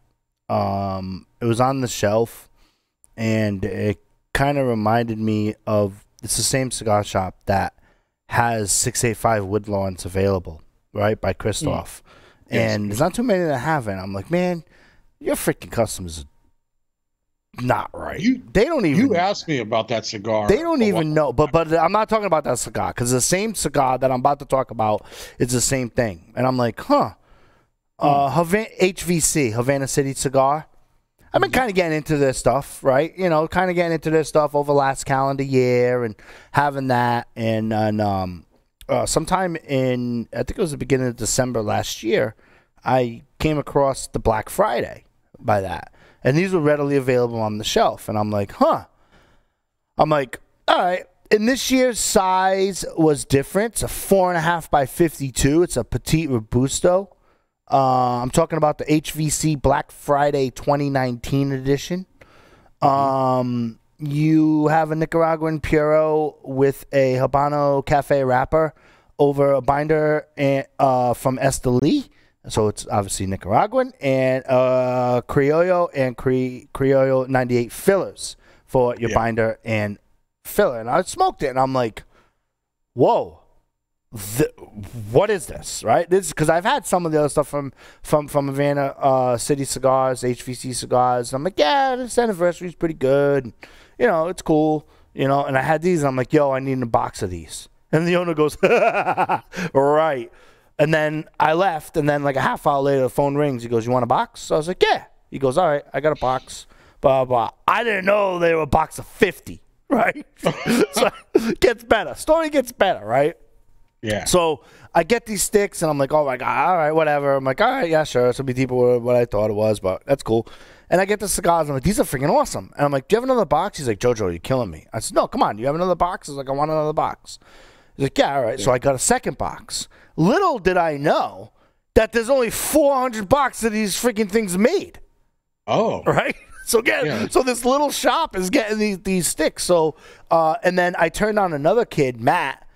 Um, it was on the shelf, and it kind of reminded me of, it's the same cigar shop that has six eighty-five Woodlawns available, right, by Christoph. Mm. And yes, there's not too many that haven't. I'm like, man, your freaking customers are not right. You, they don't even. You asked me about that cigar. They don't even know. But but I'm not talking about that cigar, because the same cigar that I'm about to talk about is the same thing. And I'm like, huh. Mm. Uh, Havana, H V C, Havana City Cigar. I've been kind of getting into this stuff, right? You know, kind of getting into this stuff over the last calendar year and having that. And, and um, uh, sometime in, I think it was the beginning of December last year, I came across the Black Friday by that. And these were readily available on the shelf. And I'm like, huh. I'm like, all right. And this year's size was different. It's a four and a half by fifty-two. It's a Petite Robusto. Uh, I'm talking about the H V C Black Friday twenty nineteen edition. Um, you have a Nicaraguan Puro with a Habano Cafe wrapper over a binder and, uh, from Esteli. So it's obviously Nicaraguan. And uh, Criollo and Cri Criollo ninety-eight fillers for your yeah. binder and filler. And I smoked it, and I'm like, whoa. The, what is this, right? This because I've had some of the other stuff from from from Havana uh, City Cigars, H V C Cigars. And I'm like, yeah, this anniversary is pretty good. And, you know, it's cool. You know, and I had these, and I'm like, yo, I need a box of these. And the owner goes, right. And then I left, and then like a half hour later, the phone rings. He goes, you want a box? So I was like, yeah. He goes, all right, I got a box. Blah blah. I didn't know they were a box of fifty, right? So it gets better. Story gets better, right? Yeah. So I get these sticks, and I'm like, oh my God, all right, whatever. I'm like, all right, yeah, sure. It's going to be deeper than what I thought it was, but that's cool. And I get the cigars, and I'm like, these are freaking awesome. And I'm like, do you have another box? He's like, Jojo, you're killing me. I said, no, come on. Do you have another box? I was like, I want another box. He's like, yeah, all right. Yeah. So I got a second box. Little did I know that there's only four hundred boxes of these freaking things made. Oh. Right? So again, yeah. so this little shop is getting these, these sticks. So uh, and then I turned on another kid, Matt,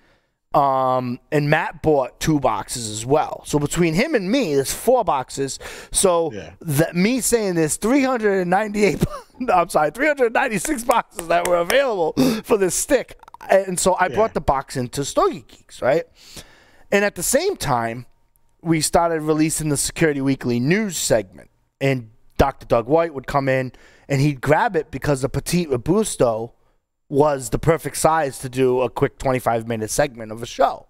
um, and Matt bought two boxes as well. So between him and me, there's four boxes. So yeah. that me saying this, three hundred ninety-eight, I'm sorry, three hundred ninety-six boxes that were available for this stick. And so I yeah. brought the box into Stogie Geeks, right? And at the same time, we started releasing the Security Weekly news segment. And Doctor Doug White would come in, and he'd grab it because the Petit Robusto was the perfect size to do a quick twenty-five minute segment of a show.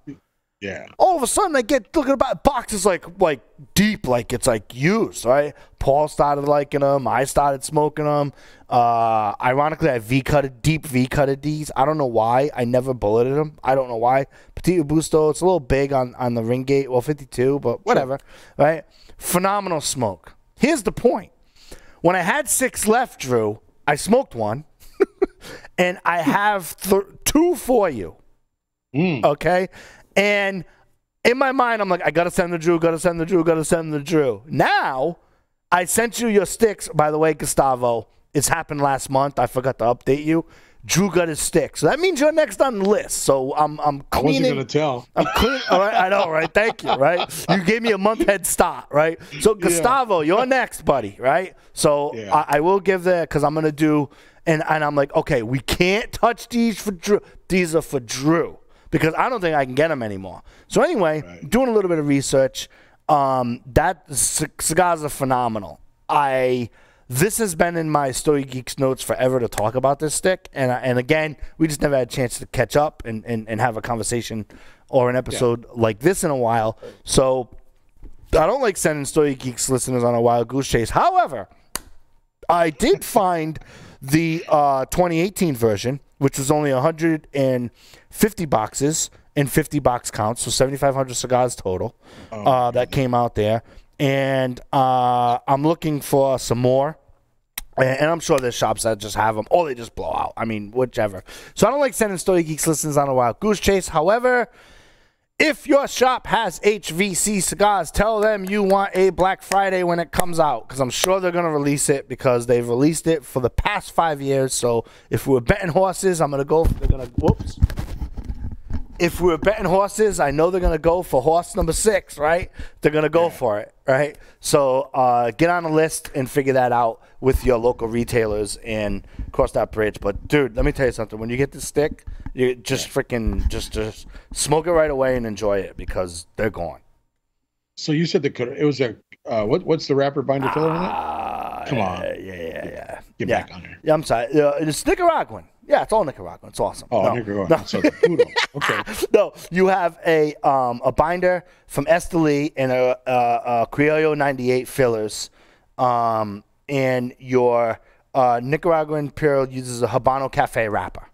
Yeah. All of a sudden, I get looking about boxes like like deep, like it's like used, right? Paul started liking them. I started smoking them. Uh, ironically, I V-cutted, deep V-cutted these. I don't know why. I never bulleted them. I don't know why. Petit Robusto, it's a little big on, on the ring gate. Well, fifty-two, but whatever, sure. right? Phenomenal smoke. Here's the point. When I had six left, Drew, I smoked one, and I have th two for you, mm. okay? And in my mind, I'm like, I got to send the Drew, got to send the Drew, got to send the Drew. Now, I sent you your sticks. By the way, Gustavo, it's happened last month. I forgot to update you. Drew got his stick. So that means you're next on the list. So I'm I'm cleaning. I wasn't going to tell. I'm clean. All right, I know, right? Thank you, right? You gave me a month head start, right? So Gustavo, yeah. you're next, buddy, right? So yeah. I, I will give that because I'm going to do, and, and I'm like, okay, we can't touch these for Drew. These are for Drew because I don't think I can get them anymore. So anyway, right. doing a little bit of research. Um, that cigars are phenomenal. I... This has been in my Story Geeks notes forever to talk about this stick. And and again, we just never had a chance to catch up and, and, and have a conversation or an episode yeah. like this in a while. So I don't like sending Story Geeks listeners on a wild goose chase. However, I did find the uh, twenty eighteen version, which was only one hundred fifty boxes and fifty box counts, so seventy-five hundred cigars total oh, uh, that came out there. And uh, I'm looking for some more. And, and I'm sure there's shops that just have them. Or they just blow out. I mean, whichever. So I don't like sending Story Geeks listeners on a wild goose chase. However, if your shop has H V C cigars, tell them you want a Black Friday when it comes out. Because I'm sure they're going to release it because they've released it for the past five years. So if we were betting horses, I'm going to go. They're going to, whoops. If we were betting horses, I know they're going to go for horse number six, right? They're going to go yeah. for it, right? So uh, get on the list and figure that out with your local retailers and cross that bridge. But, dude, let me tell you something. When you get this stick, you just yeah. freaking just, just smoke it right away and enjoy it because they're gone. So you said the, it was a uh, – what, what's the wrapper binder filler in uh, it? Come on. Yeah, yeah, yeah. yeah. Get yeah. back on there. Yeah, I'm sorry. Uh, it's Nicaraguan. Yeah, it's all Nicaraguan. It's awesome. Oh, no, Nicaraguan. No. So okay. No, you have a um, a binder from Esteli and a, a, a Criollo ninety-eight fillers, um, and your uh, Nicaraguan Puro uses a Habano Cafe wrapper.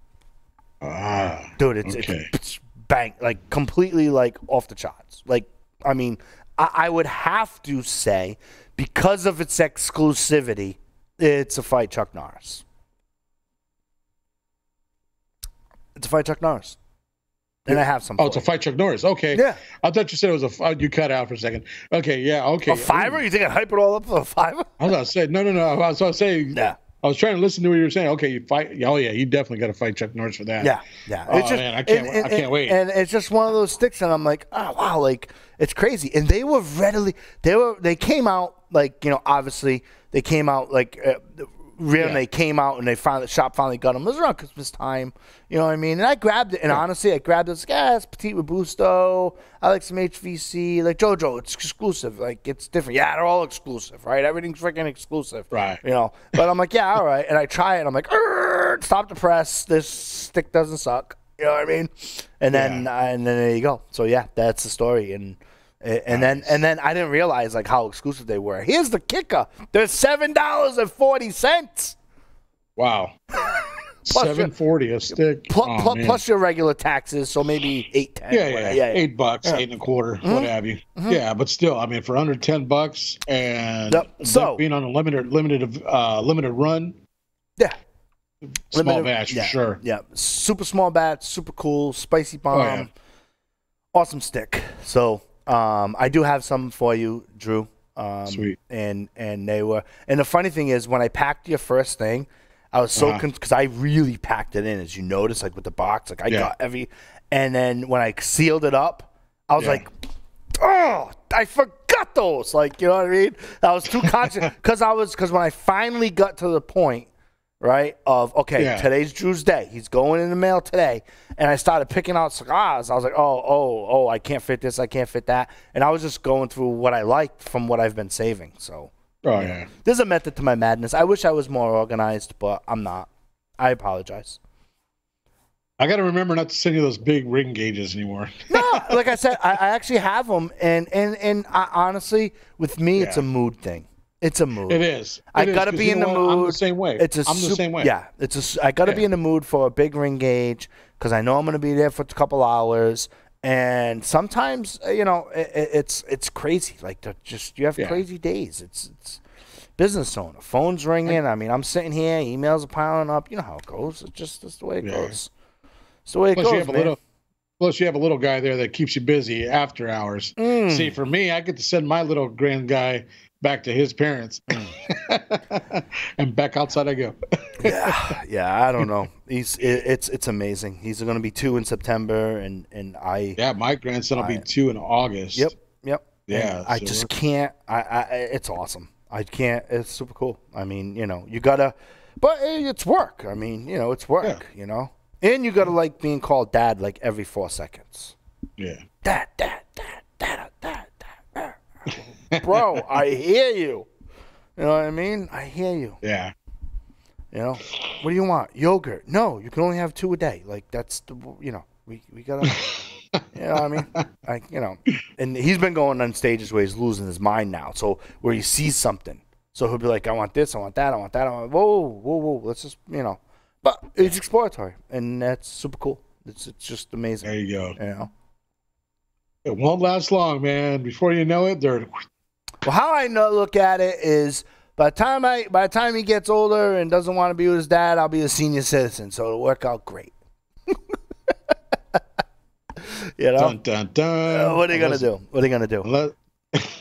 Ah, dude, it's, okay. it's, it's bang like completely like off the charts. Like, I mean, I, I would have to say because of its exclusivity, it's a fight Chuck Norris. It's a fight Chuck Norris. And I have some. Oh, it's a fight Chuck Norris. Okay. Yeah. I thought you said it was a. You cut out for a second. Okay. Yeah. Okay. A fiver? Ooh. You think I hype it all up for a fiver? I was going to say, no, no, no. I was going to say, yeah. I was trying to listen to what you were saying. Okay. You fight. Oh, yeah. You definitely got to fight Chuck Norris for that. Yeah. Yeah. Oh, it's just, man. I can't, and, and, I can't wait. And it's just one of those sticks. And I'm like, oh, wow. Like, it's crazy. And they were readily, they were, they came out, like, you know, obviously, they came out, like, uh, real, yeah. and they came out, and they finally, the shop finally got them. It was around Christmas time, you know what I mean? And I grabbed it, and yeah. honestly, I grabbed it. It's like, ah, it's Petit Robusto. I like some H V C. Like, Jojo, it's exclusive. Like, it's different. Yeah, they're all exclusive, right? Everything's freaking exclusive. Right. You know? But I'm like, yeah, all right. And I try it, and I'm like, stop the press. This stick doesn't suck. You know what I mean? And then, yeah. uh, and then there you go. So, yeah, that's the story. And And nice. then and then I didn't realize like how exclusive they were. Here's the kicker. They're seven dollars and forty cents. Wow. Seven forty a stick. Plus, oh, plus, plus your regular taxes, so maybe eight ten. Yeah, yeah, yeah, yeah. Eight bucks, yeah. eight and a quarter, mm-hmm. what have you. Mm-hmm. Yeah, but still, I mean, for under ten bucks and yep. so, being on a limited limited uh limited run. Yeah. Small limited, batch for yeah, sure. Yeah. Super small batch, super cool, spicy bomb. Oh, yeah. Awesome stick. So Um, I do have some for you, Drew. Um, Sweet. And and they were, and the funny thing is, when I packed your first thing, I was so uh-huh. con- because I really packed it in, as you noticed, like with the box, like I yeah. got every, and then when I sealed it up, I was yeah. like, oh, I forgot those, like, you know what I mean? I was too conscious because I was because when I finally got to the point, right, of okay, yeah. today's Drew's day, he's going in the mail today, and I started picking out cigars. I was like, oh, oh, oh, I can't fit this, I can't fit that, and I was just going through what I liked from what I've been saving, so. Oh, yeah. There's a method to my madness. I wish I was more organized, but I'm not. I apologize. I got to remember not to send you those big ring gauges anymore. No, like I said, I, I actually have them. And, and, and I, honestly, with me, yeah. it's a mood thing. It's a mood. It is. It I got to be in the mood. I'm the same way. It's a I'm the same way. Yeah. It's a, I got to yeah. be in the mood for a big ring gauge because I know I'm going to be there for a couple hours. And sometimes, you know, it, it's it's crazy. Like, just you have yeah. crazy days. It's, it's business owner. Phone's ringing. I mean, I'm sitting here. Emails are piling up. You know how it goes. It's just that's the way it yeah. goes. It's the way it plus goes, you have man. A little, plus, you have a little guy there that keeps you busy after hours. Mm. See, for me, I get to send my little grand guy back to his parents. Mm. And back outside I go. yeah, yeah, I don't know. He's it, it's it's amazing. He's going to be two in September, and and I yeah, my grandson will be two in August. Yep, yep. Yeah, so I just can't. I, I it's awesome. I can't. It's super cool. I mean, you know, you gotta, but it's work. I mean, you know, it's work. Yeah. You know, and you gotta like being called dad like every four seconds. Yeah. Dad, dad, dad, dad, dad. Bro, I hear you. You know what I mean? I hear you. Yeah. You know, what do you want? Yogurt? No, you can only have two a day. Like that's the, you know, we we gotta. You know what I mean? Like, you know, and he's been going on stages where he's losing his mind now. So where he sees something, so he'll be like, I want this, I want that, I want that. I want whoa, whoa, whoa. Let's just, you know, but it's exploratory, and that's super cool. It's it's just amazing. There you go. You know. It won't last long, man. Before you know it, they're. Well, how I know, look at it is by the time I, by the time he gets older and doesn't want to be with his dad, I'll be a senior citizen, so it'll work out great. You know, dun, dun, dun. Uh, what are you unless, gonna do? What are you gonna do? Unless...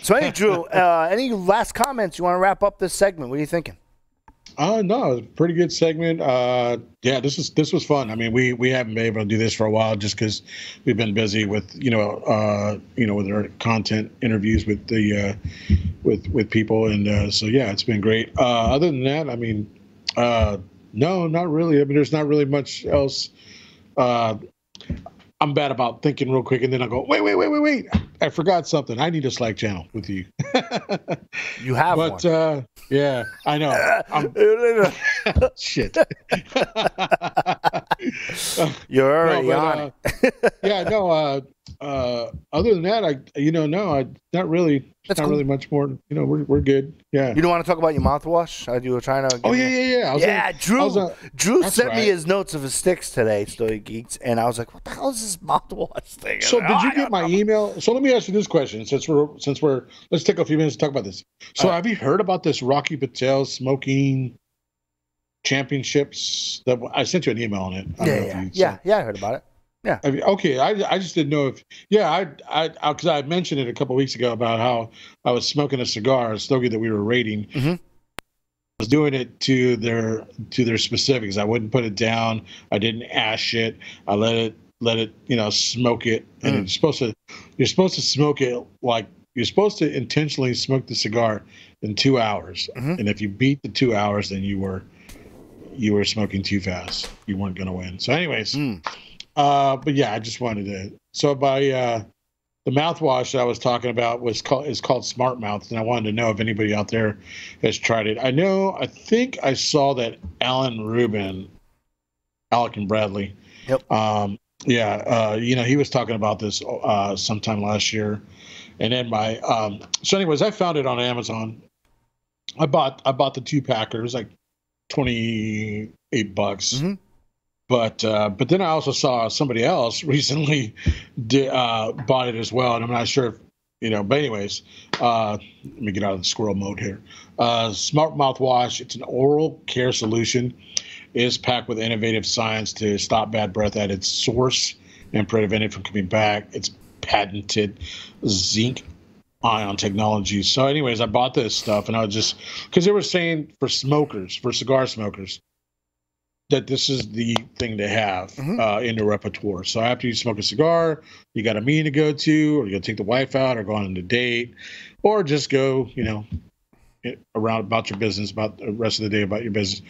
So, hey, Drew, uh, any last comments you want to wrap up this segment? What are you thinking? Uh no, it was a pretty good segment. Uh, yeah, this was this was fun. I mean, we we haven't been able to do this for a while just because we've been busy with you know uh, you know with our content interviews with the uh, with with people, and uh, so yeah, it's been great. Uh, other than that, I mean, uh, no, not really. I mean, there's not really much else. Uh, I'm bad about thinking real quick, and then I go, wait, wait, wait, wait, wait. I forgot something. I need a Slack channel with you. You have but, one. But, uh, yeah, I know. Shit. You're already no, on it. uh, Yeah, no. Uh, uh, other than that, I, you know, no, I not really. That's not cool. Really much more. You know, we're we're good. Yeah. You don't want to talk about your mouthwash? I do. Trying to. Oh yeah, yeah, yeah. I was yeah, like, Drew. I was, uh, Drew sent right. me his notes of his sticks today, Stogie Geeks, and I was like, "What the hell is this mouthwash thing?" So and did oh, you get my know. email? So let me ask you this question, since we're since we're let's take a few minutes to talk about this. So uh, have you heard about this Rocky Patel smoking championships? That I sent you an email on it. I yeah, don't know yeah, if you yeah, yeah. I heard about it. Yeah. I mean, okay. I, I just didn't know if, yeah, I, I, because I, I mentioned it a couple of weeks ago about how I was smoking a cigar, a stogie that we were rating. Mm-hmm. I was doing it to their, to their specifics. I wouldn't put it down. I didn't ash it. I let it, let it, you know, smoke it. And mm. it's supposed to, you're supposed to smoke it like, you're supposed to intentionally smoke the cigar in two hours. Mm-hmm. And if you beat the two hours, then you were, you were smoking too fast. You weren't going to win. So, anyways. Mm. Uh, but yeah, I just wanted to. So by uh, the mouthwash that I was talking about was called is called Smart Mouth, and I wanted to know if anybody out there has tried it. I know, I think I saw that Alan Rubin, Alec and Bradley. Yep. Um, yeah, uh, you know, he was talking about this uh, sometime last year, and then my. Um, so, anyways, I found it on Amazon. I bought I bought the two packers like twenty eight bucks. Mm-hmm. But uh, but then I also saw somebody else recently di- uh, bought it as well, and I'm not sure if, you know, but anyways, uh, let me get out of the squirrel mode here. Uh, Smart Mouthwash, it's an oral care solution. It is packed with innovative science to stop bad breath at its source and prevent it from coming back. It's patented zinc Ion Technologies. So anyways, I bought this stuff, and I was just, because they were saying for smokers, for cigar smokers, that this is the thing to have mm-hmm. uh, in your repertoire. So after you smoke a cigar, you got a meeting to go to, or you got to take the wife out, or go on a date, or just go, you know, around about your business, about the rest of the day about your business.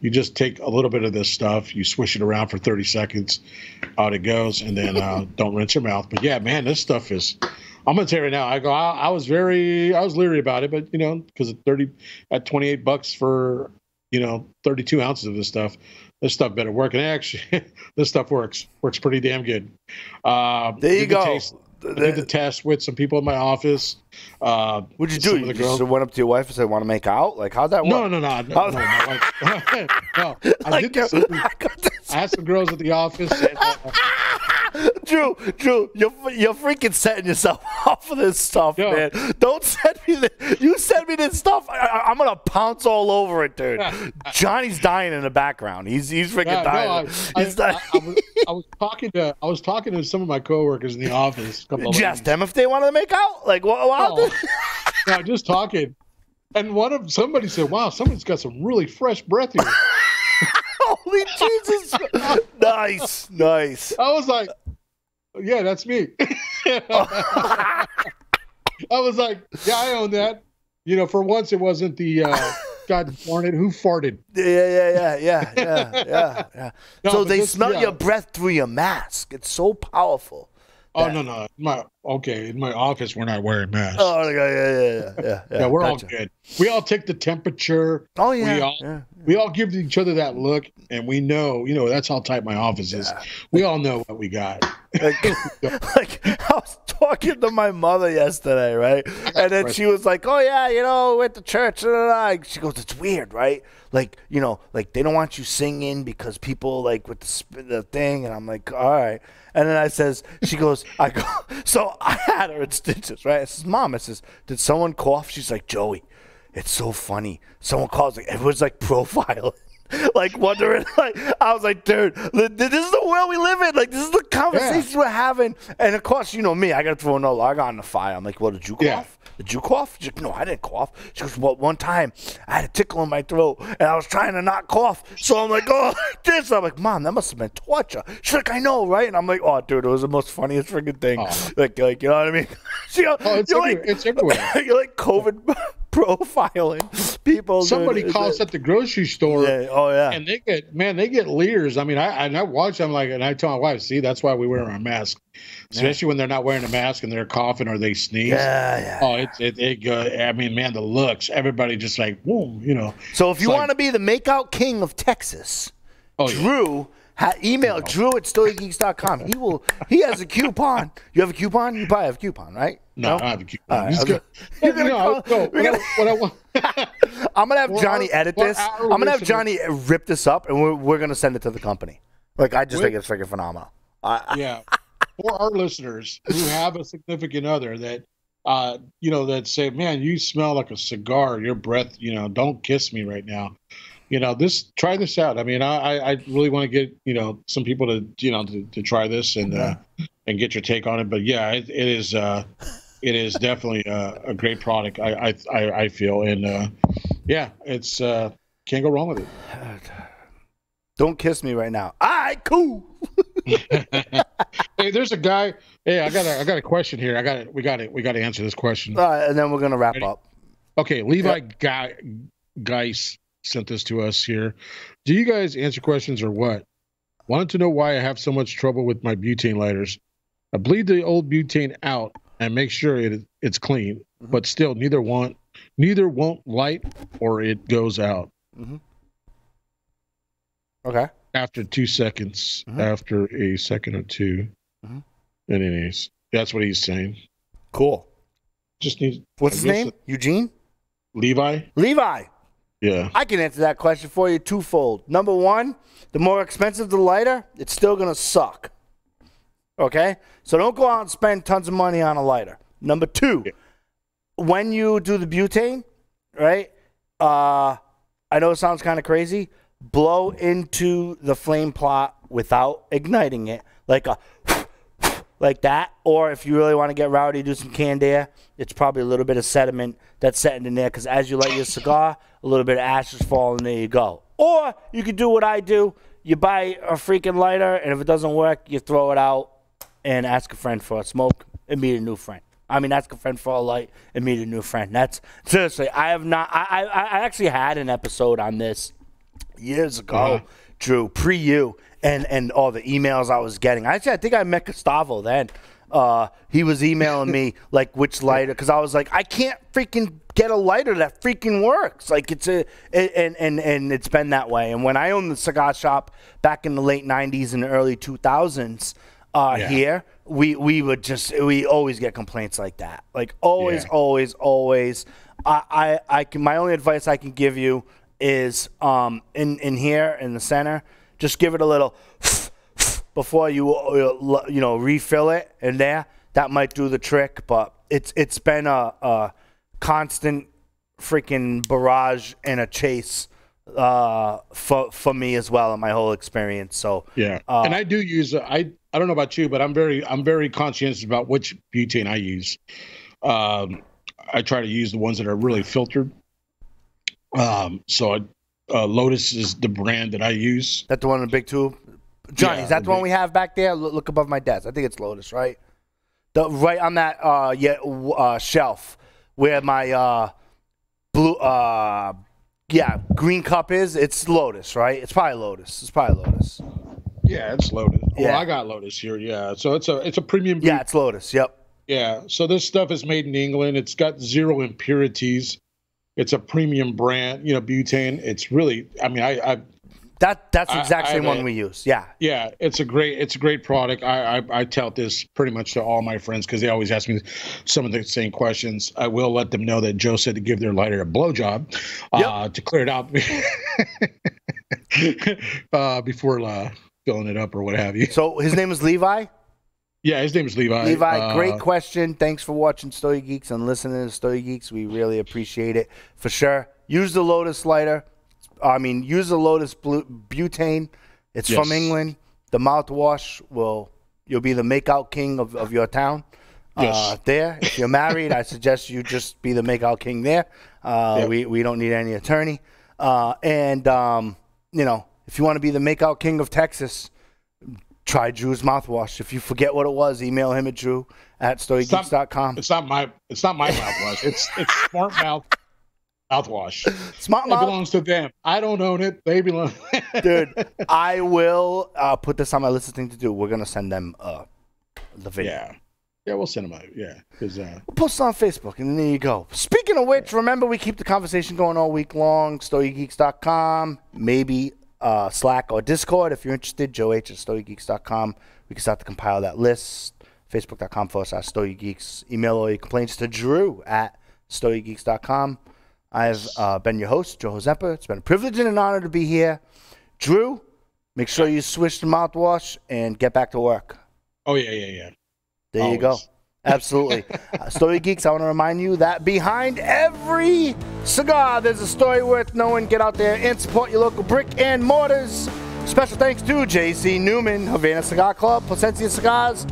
You just take a little bit of this stuff, you swish it around for thirty seconds, out it goes, and then uh, don't rinse your mouth. But yeah, man, this stuff is, I'm going to tell you right now, I go, I, I was very, I was leery about it, but you know, because at thirty, at twenty-eight bucks for, you know, thirty-two ounces of this stuff, this stuff better work. And actually, this stuff works, works pretty damn good. Uh, there you go. The taste, I did the test with some people in my office. Uh, What'd you do? You just went up to your wife and said, want to make out? Like, how'd that work? No, no, no. no, no, my wife, no I, I, did this, I, I had some girls at the office. And, uh, Drew, Drew, you're, you're freaking setting yourself up for this stuff, yo, man. Don't send me this. You send me this stuff, I, I'm going to pounce all over it, dude. Johnny's dying in the background. He's he's freaking yeah, dying. No, I, he's I, dying. I, I, I, was, I, was talking to, I was talking to some of my coworkers in the office. Just them if they wanted to make out, like what? Oh. No, just talking, and one of somebody said, "Wow, someone's got some really fresh breath here." Holy Jesus! Nice, nice. I was like, "Yeah, that's me." I was like, "Yeah, I own that." You know, for once, it wasn't the uh, God darn it, who farted? Yeah, yeah, yeah, yeah, yeah, yeah. yeah. No, so they this, smell yeah. your breath through your mask. It's so powerful. Oh no no! My okay, in my office we're not wearing masks. Oh yeah yeah yeah yeah yeah. yeah we're gotcha. all good. We all take the temperature. Oh yeah. We all, yeah, yeah. we all give each other that look, and we know, you know, that's how tight my office is. Yeah. We all know what we got. Like, like I was talking to my mother yesterday, right? And then she was like, "Oh yeah, you know, we went to church." Blah, blah, blah. She goes, "It's weird, right? Like, you know, like they don't want you singing because people like with the, the thing." And I'm like, "All right." And then I says, she goes, I go. So I had her in stitches, right? I says, "Mom," I says, "did someone cough?" She's like, "Joey, it's so funny. Someone calls like everyone's like profiling." Like wondering, like I was like, dude, this is the world we live in. Like this is the conversation yeah. we're having. And of course, you know me, I gotta throw no log on the fire. I'm like, well, did you cough? Yeah. Did you cough? She's like, no, I didn't cough. She goes, well, one time I had a tickle in my throat and I was trying to not cough. So I'm like, oh, like this. I'm like, Mom, that must have been torture. She's like, I know, right? And I'm like, oh, dude, it was the most funniest freaking thing. Oh. Like, like, you know what I mean? She goes, oh, it's you're everywhere. Like, it's everywhere. You're like COVID profiling people. Somebody dude. calls at the grocery store. Yeah. Oh yeah. And they get, man, they get leers. I mean, I and I watch them like, and I tell my wife, see, that's why we wear our mask. Especially yeah. when they're not wearing a mask and they're coughing or they sneeze. Yeah, yeah. Oh, it's it, it, it I mean, man, the looks. Everybody just like, boom, you know. So if you like, want to be the makeout king of Texas, oh, Drew. Yeah. Ha email no. Drew at stogie geeks dot com. He will. He has a coupon. You have a coupon. You probably have a coupon, right? No, no? I have a coupon. Right, okay. You're gonna no, call, no, gonna, what I, what I want. I'm gonna have well, Johnny edit well, this. I'm gonna have Johnny rip this up, and we're we're gonna send it to the company. Like I just With, think it's freaking phenomenal. I, yeah, for our listeners who have a significant other that, uh, you know, that say, man, you smell like a cigar. Your breath, you know, don't kiss me right now. You know, this, try this out. I mean, I, I really want to get, you know, some people to, you know, to, to try this and, uh, and get your take on it. But yeah, it, it is, uh, it is definitely a, a great product. I, I, I feel. And, uh, yeah, it's, uh, can't go wrong with it. Don't kiss me right now. All right, cool. Hey, there's a guy. Hey, I got a, I got a question here. I got it. We got it. We got to answer this question. All right, and then we're going to wrap Ready? up. Okay. Levi yeah. Geis sent this to us here. Do you guys answer questions or what? Wanted to know why I have so much trouble with my butane lighters. I bleed the old butane out and make sure it it's clean, mm-hmm. but still neither want neither won't light or it goes out. Mm-hmm. Okay. After two seconds, mm-hmm. after a second or two, mm-hmm. anyways, that's what he's saying. Cool. Just need. What's his name? Eugene? Levi. Levi. Yeah, I can answer that question for you twofold. Number one, the more expensive the lighter, it's still going to suck. Okay? So don't go out and spend tons of money on a lighter. Number two, yeah. when you do the butane, right, uh, I know it sounds kind of crazy, blow into the flame plot without igniting it, like a like that, or if you really want to get rowdy, do some canned air. It's probably a little bit of sediment that's setting in there, because as you light your cigar, a little bit of ash is falling, there you go. Or you could do what I do. You buy a freaking lighter, and if it doesn't work, you throw it out and ask a friend for a smoke and meet a new friend. I mean, ask a friend for a light and meet a new friend. That's seriously, I have not, I, I, I actually had an episode on this years ago, yeah. Drew, pre you. And, and all the emails I was getting. Actually, I think I met Gustavo then. Uh, he was emailing me, like, which lighter. Because I was like, I can't freaking get a lighter that freaking works. Like, it's a it, and, and, and it's been that way. And when I owned the cigar shop back in the late nineties and the early two thousands uh, yeah. here, we, we would just, we always get complaints like that. Like, always, yeah. always, always. I, I, I can, my only advice I can give you is um, in, in here, in the center, just give it a little before you, you know, refill it in there. That might do the trick, but it's it's been a, a constant freaking barrage and a chase uh, for for me as well in my whole experience. So yeah, uh, and I do use I I don't know about you, but I'm very I'm very conscientious about which butane I use. Um, I try to use the ones that are really filtered. Um, so I. Uh, Lotus is the brand that I use. That's the one in the big tube? Johnny, yeah, is that the one we have back there? Look, look above my desk. I think it's Lotus, right? The, right on that uh, yeah, uh, shelf where my uh, blue, uh, yeah, green cup is, it's Lotus, right? It's probably Lotus. It's probably Lotus. Yeah, it's Lotus. Yeah. Well, I got Lotus here, yeah. So it's a, it's a premium. Yeah, it's Lotus, yep. Yeah, so this stuff is made in England. It's got zero impurities. It's a premium brand, you know, butane. It's really, I mean, I, I that that's exactly the one we use. Yeah, yeah. It's a great, it's a great product. I, I, I tout this pretty much to all my friends because they always ask me some of the same questions. I will let them know that Joe said to give their lighter a blowjob uh, yep. to clear it out uh, before uh, filling it up or what have you. So his name is Levi. Yeah, his name is Levi. Levi, great uh, question. Thanks for watching Stogie Geeks and listening to Stogie Geeks. We really appreciate it for sure. Use the Lotus lighter. I mean, use the Lotus blue, butane. It's yes. from England. The mouthwash will you'll be the makeout king of, of your town. Yes. Uh, there, if you're married, I suggest you just be the makeout king there. Uh, yep. We we don't need any attorney. Uh, and um, you know, if you want to be the makeout king of Texas. Try Drew's mouthwash. If you forget what it was, email him at Drew at story geeks dot com. It's not my it's not my mouthwash. It's it's Smart Mouth mouthwash. Smart Mouth. It belongs to them. I don't own it. They belong. Dude, I will uh, put this on my list of things to do. We're gonna send them uh, the video. Yeah, yeah, we'll send them out. Yeah, because uh... we'll post it on Facebook, and there you go. Speaking of which, remember we keep the conversation going all week long. story geeks dot com. Maybe. Uh, Slack or Discord if you're interested. Joe H at story geeks dot com. We can start to compile that list. Facebook dot com forward slash story geeks. Email all your complaints to Drew at story geeks dot com. I've uh, been your host, Joe Hozempa. It's been a privilege and an honor to be here. Drew, make sure you switch the mouthwash and get back to work. Oh, yeah, yeah, yeah. There Always. You go. Absolutely. uh, Story Geeks, I want to remind you that behind every cigar, there's a story worth knowing. Get out there and support your local brick and mortars. Special thanks to J C Newman, Havana Cigar Club, Placencia Cigars,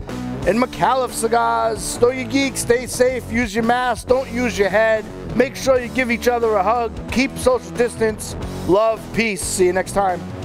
and McAuliffe Cigars. Story Geeks, stay safe, use your mask, don't use your head. Make sure you give each other a hug, keep social distance, love, peace. See you next time.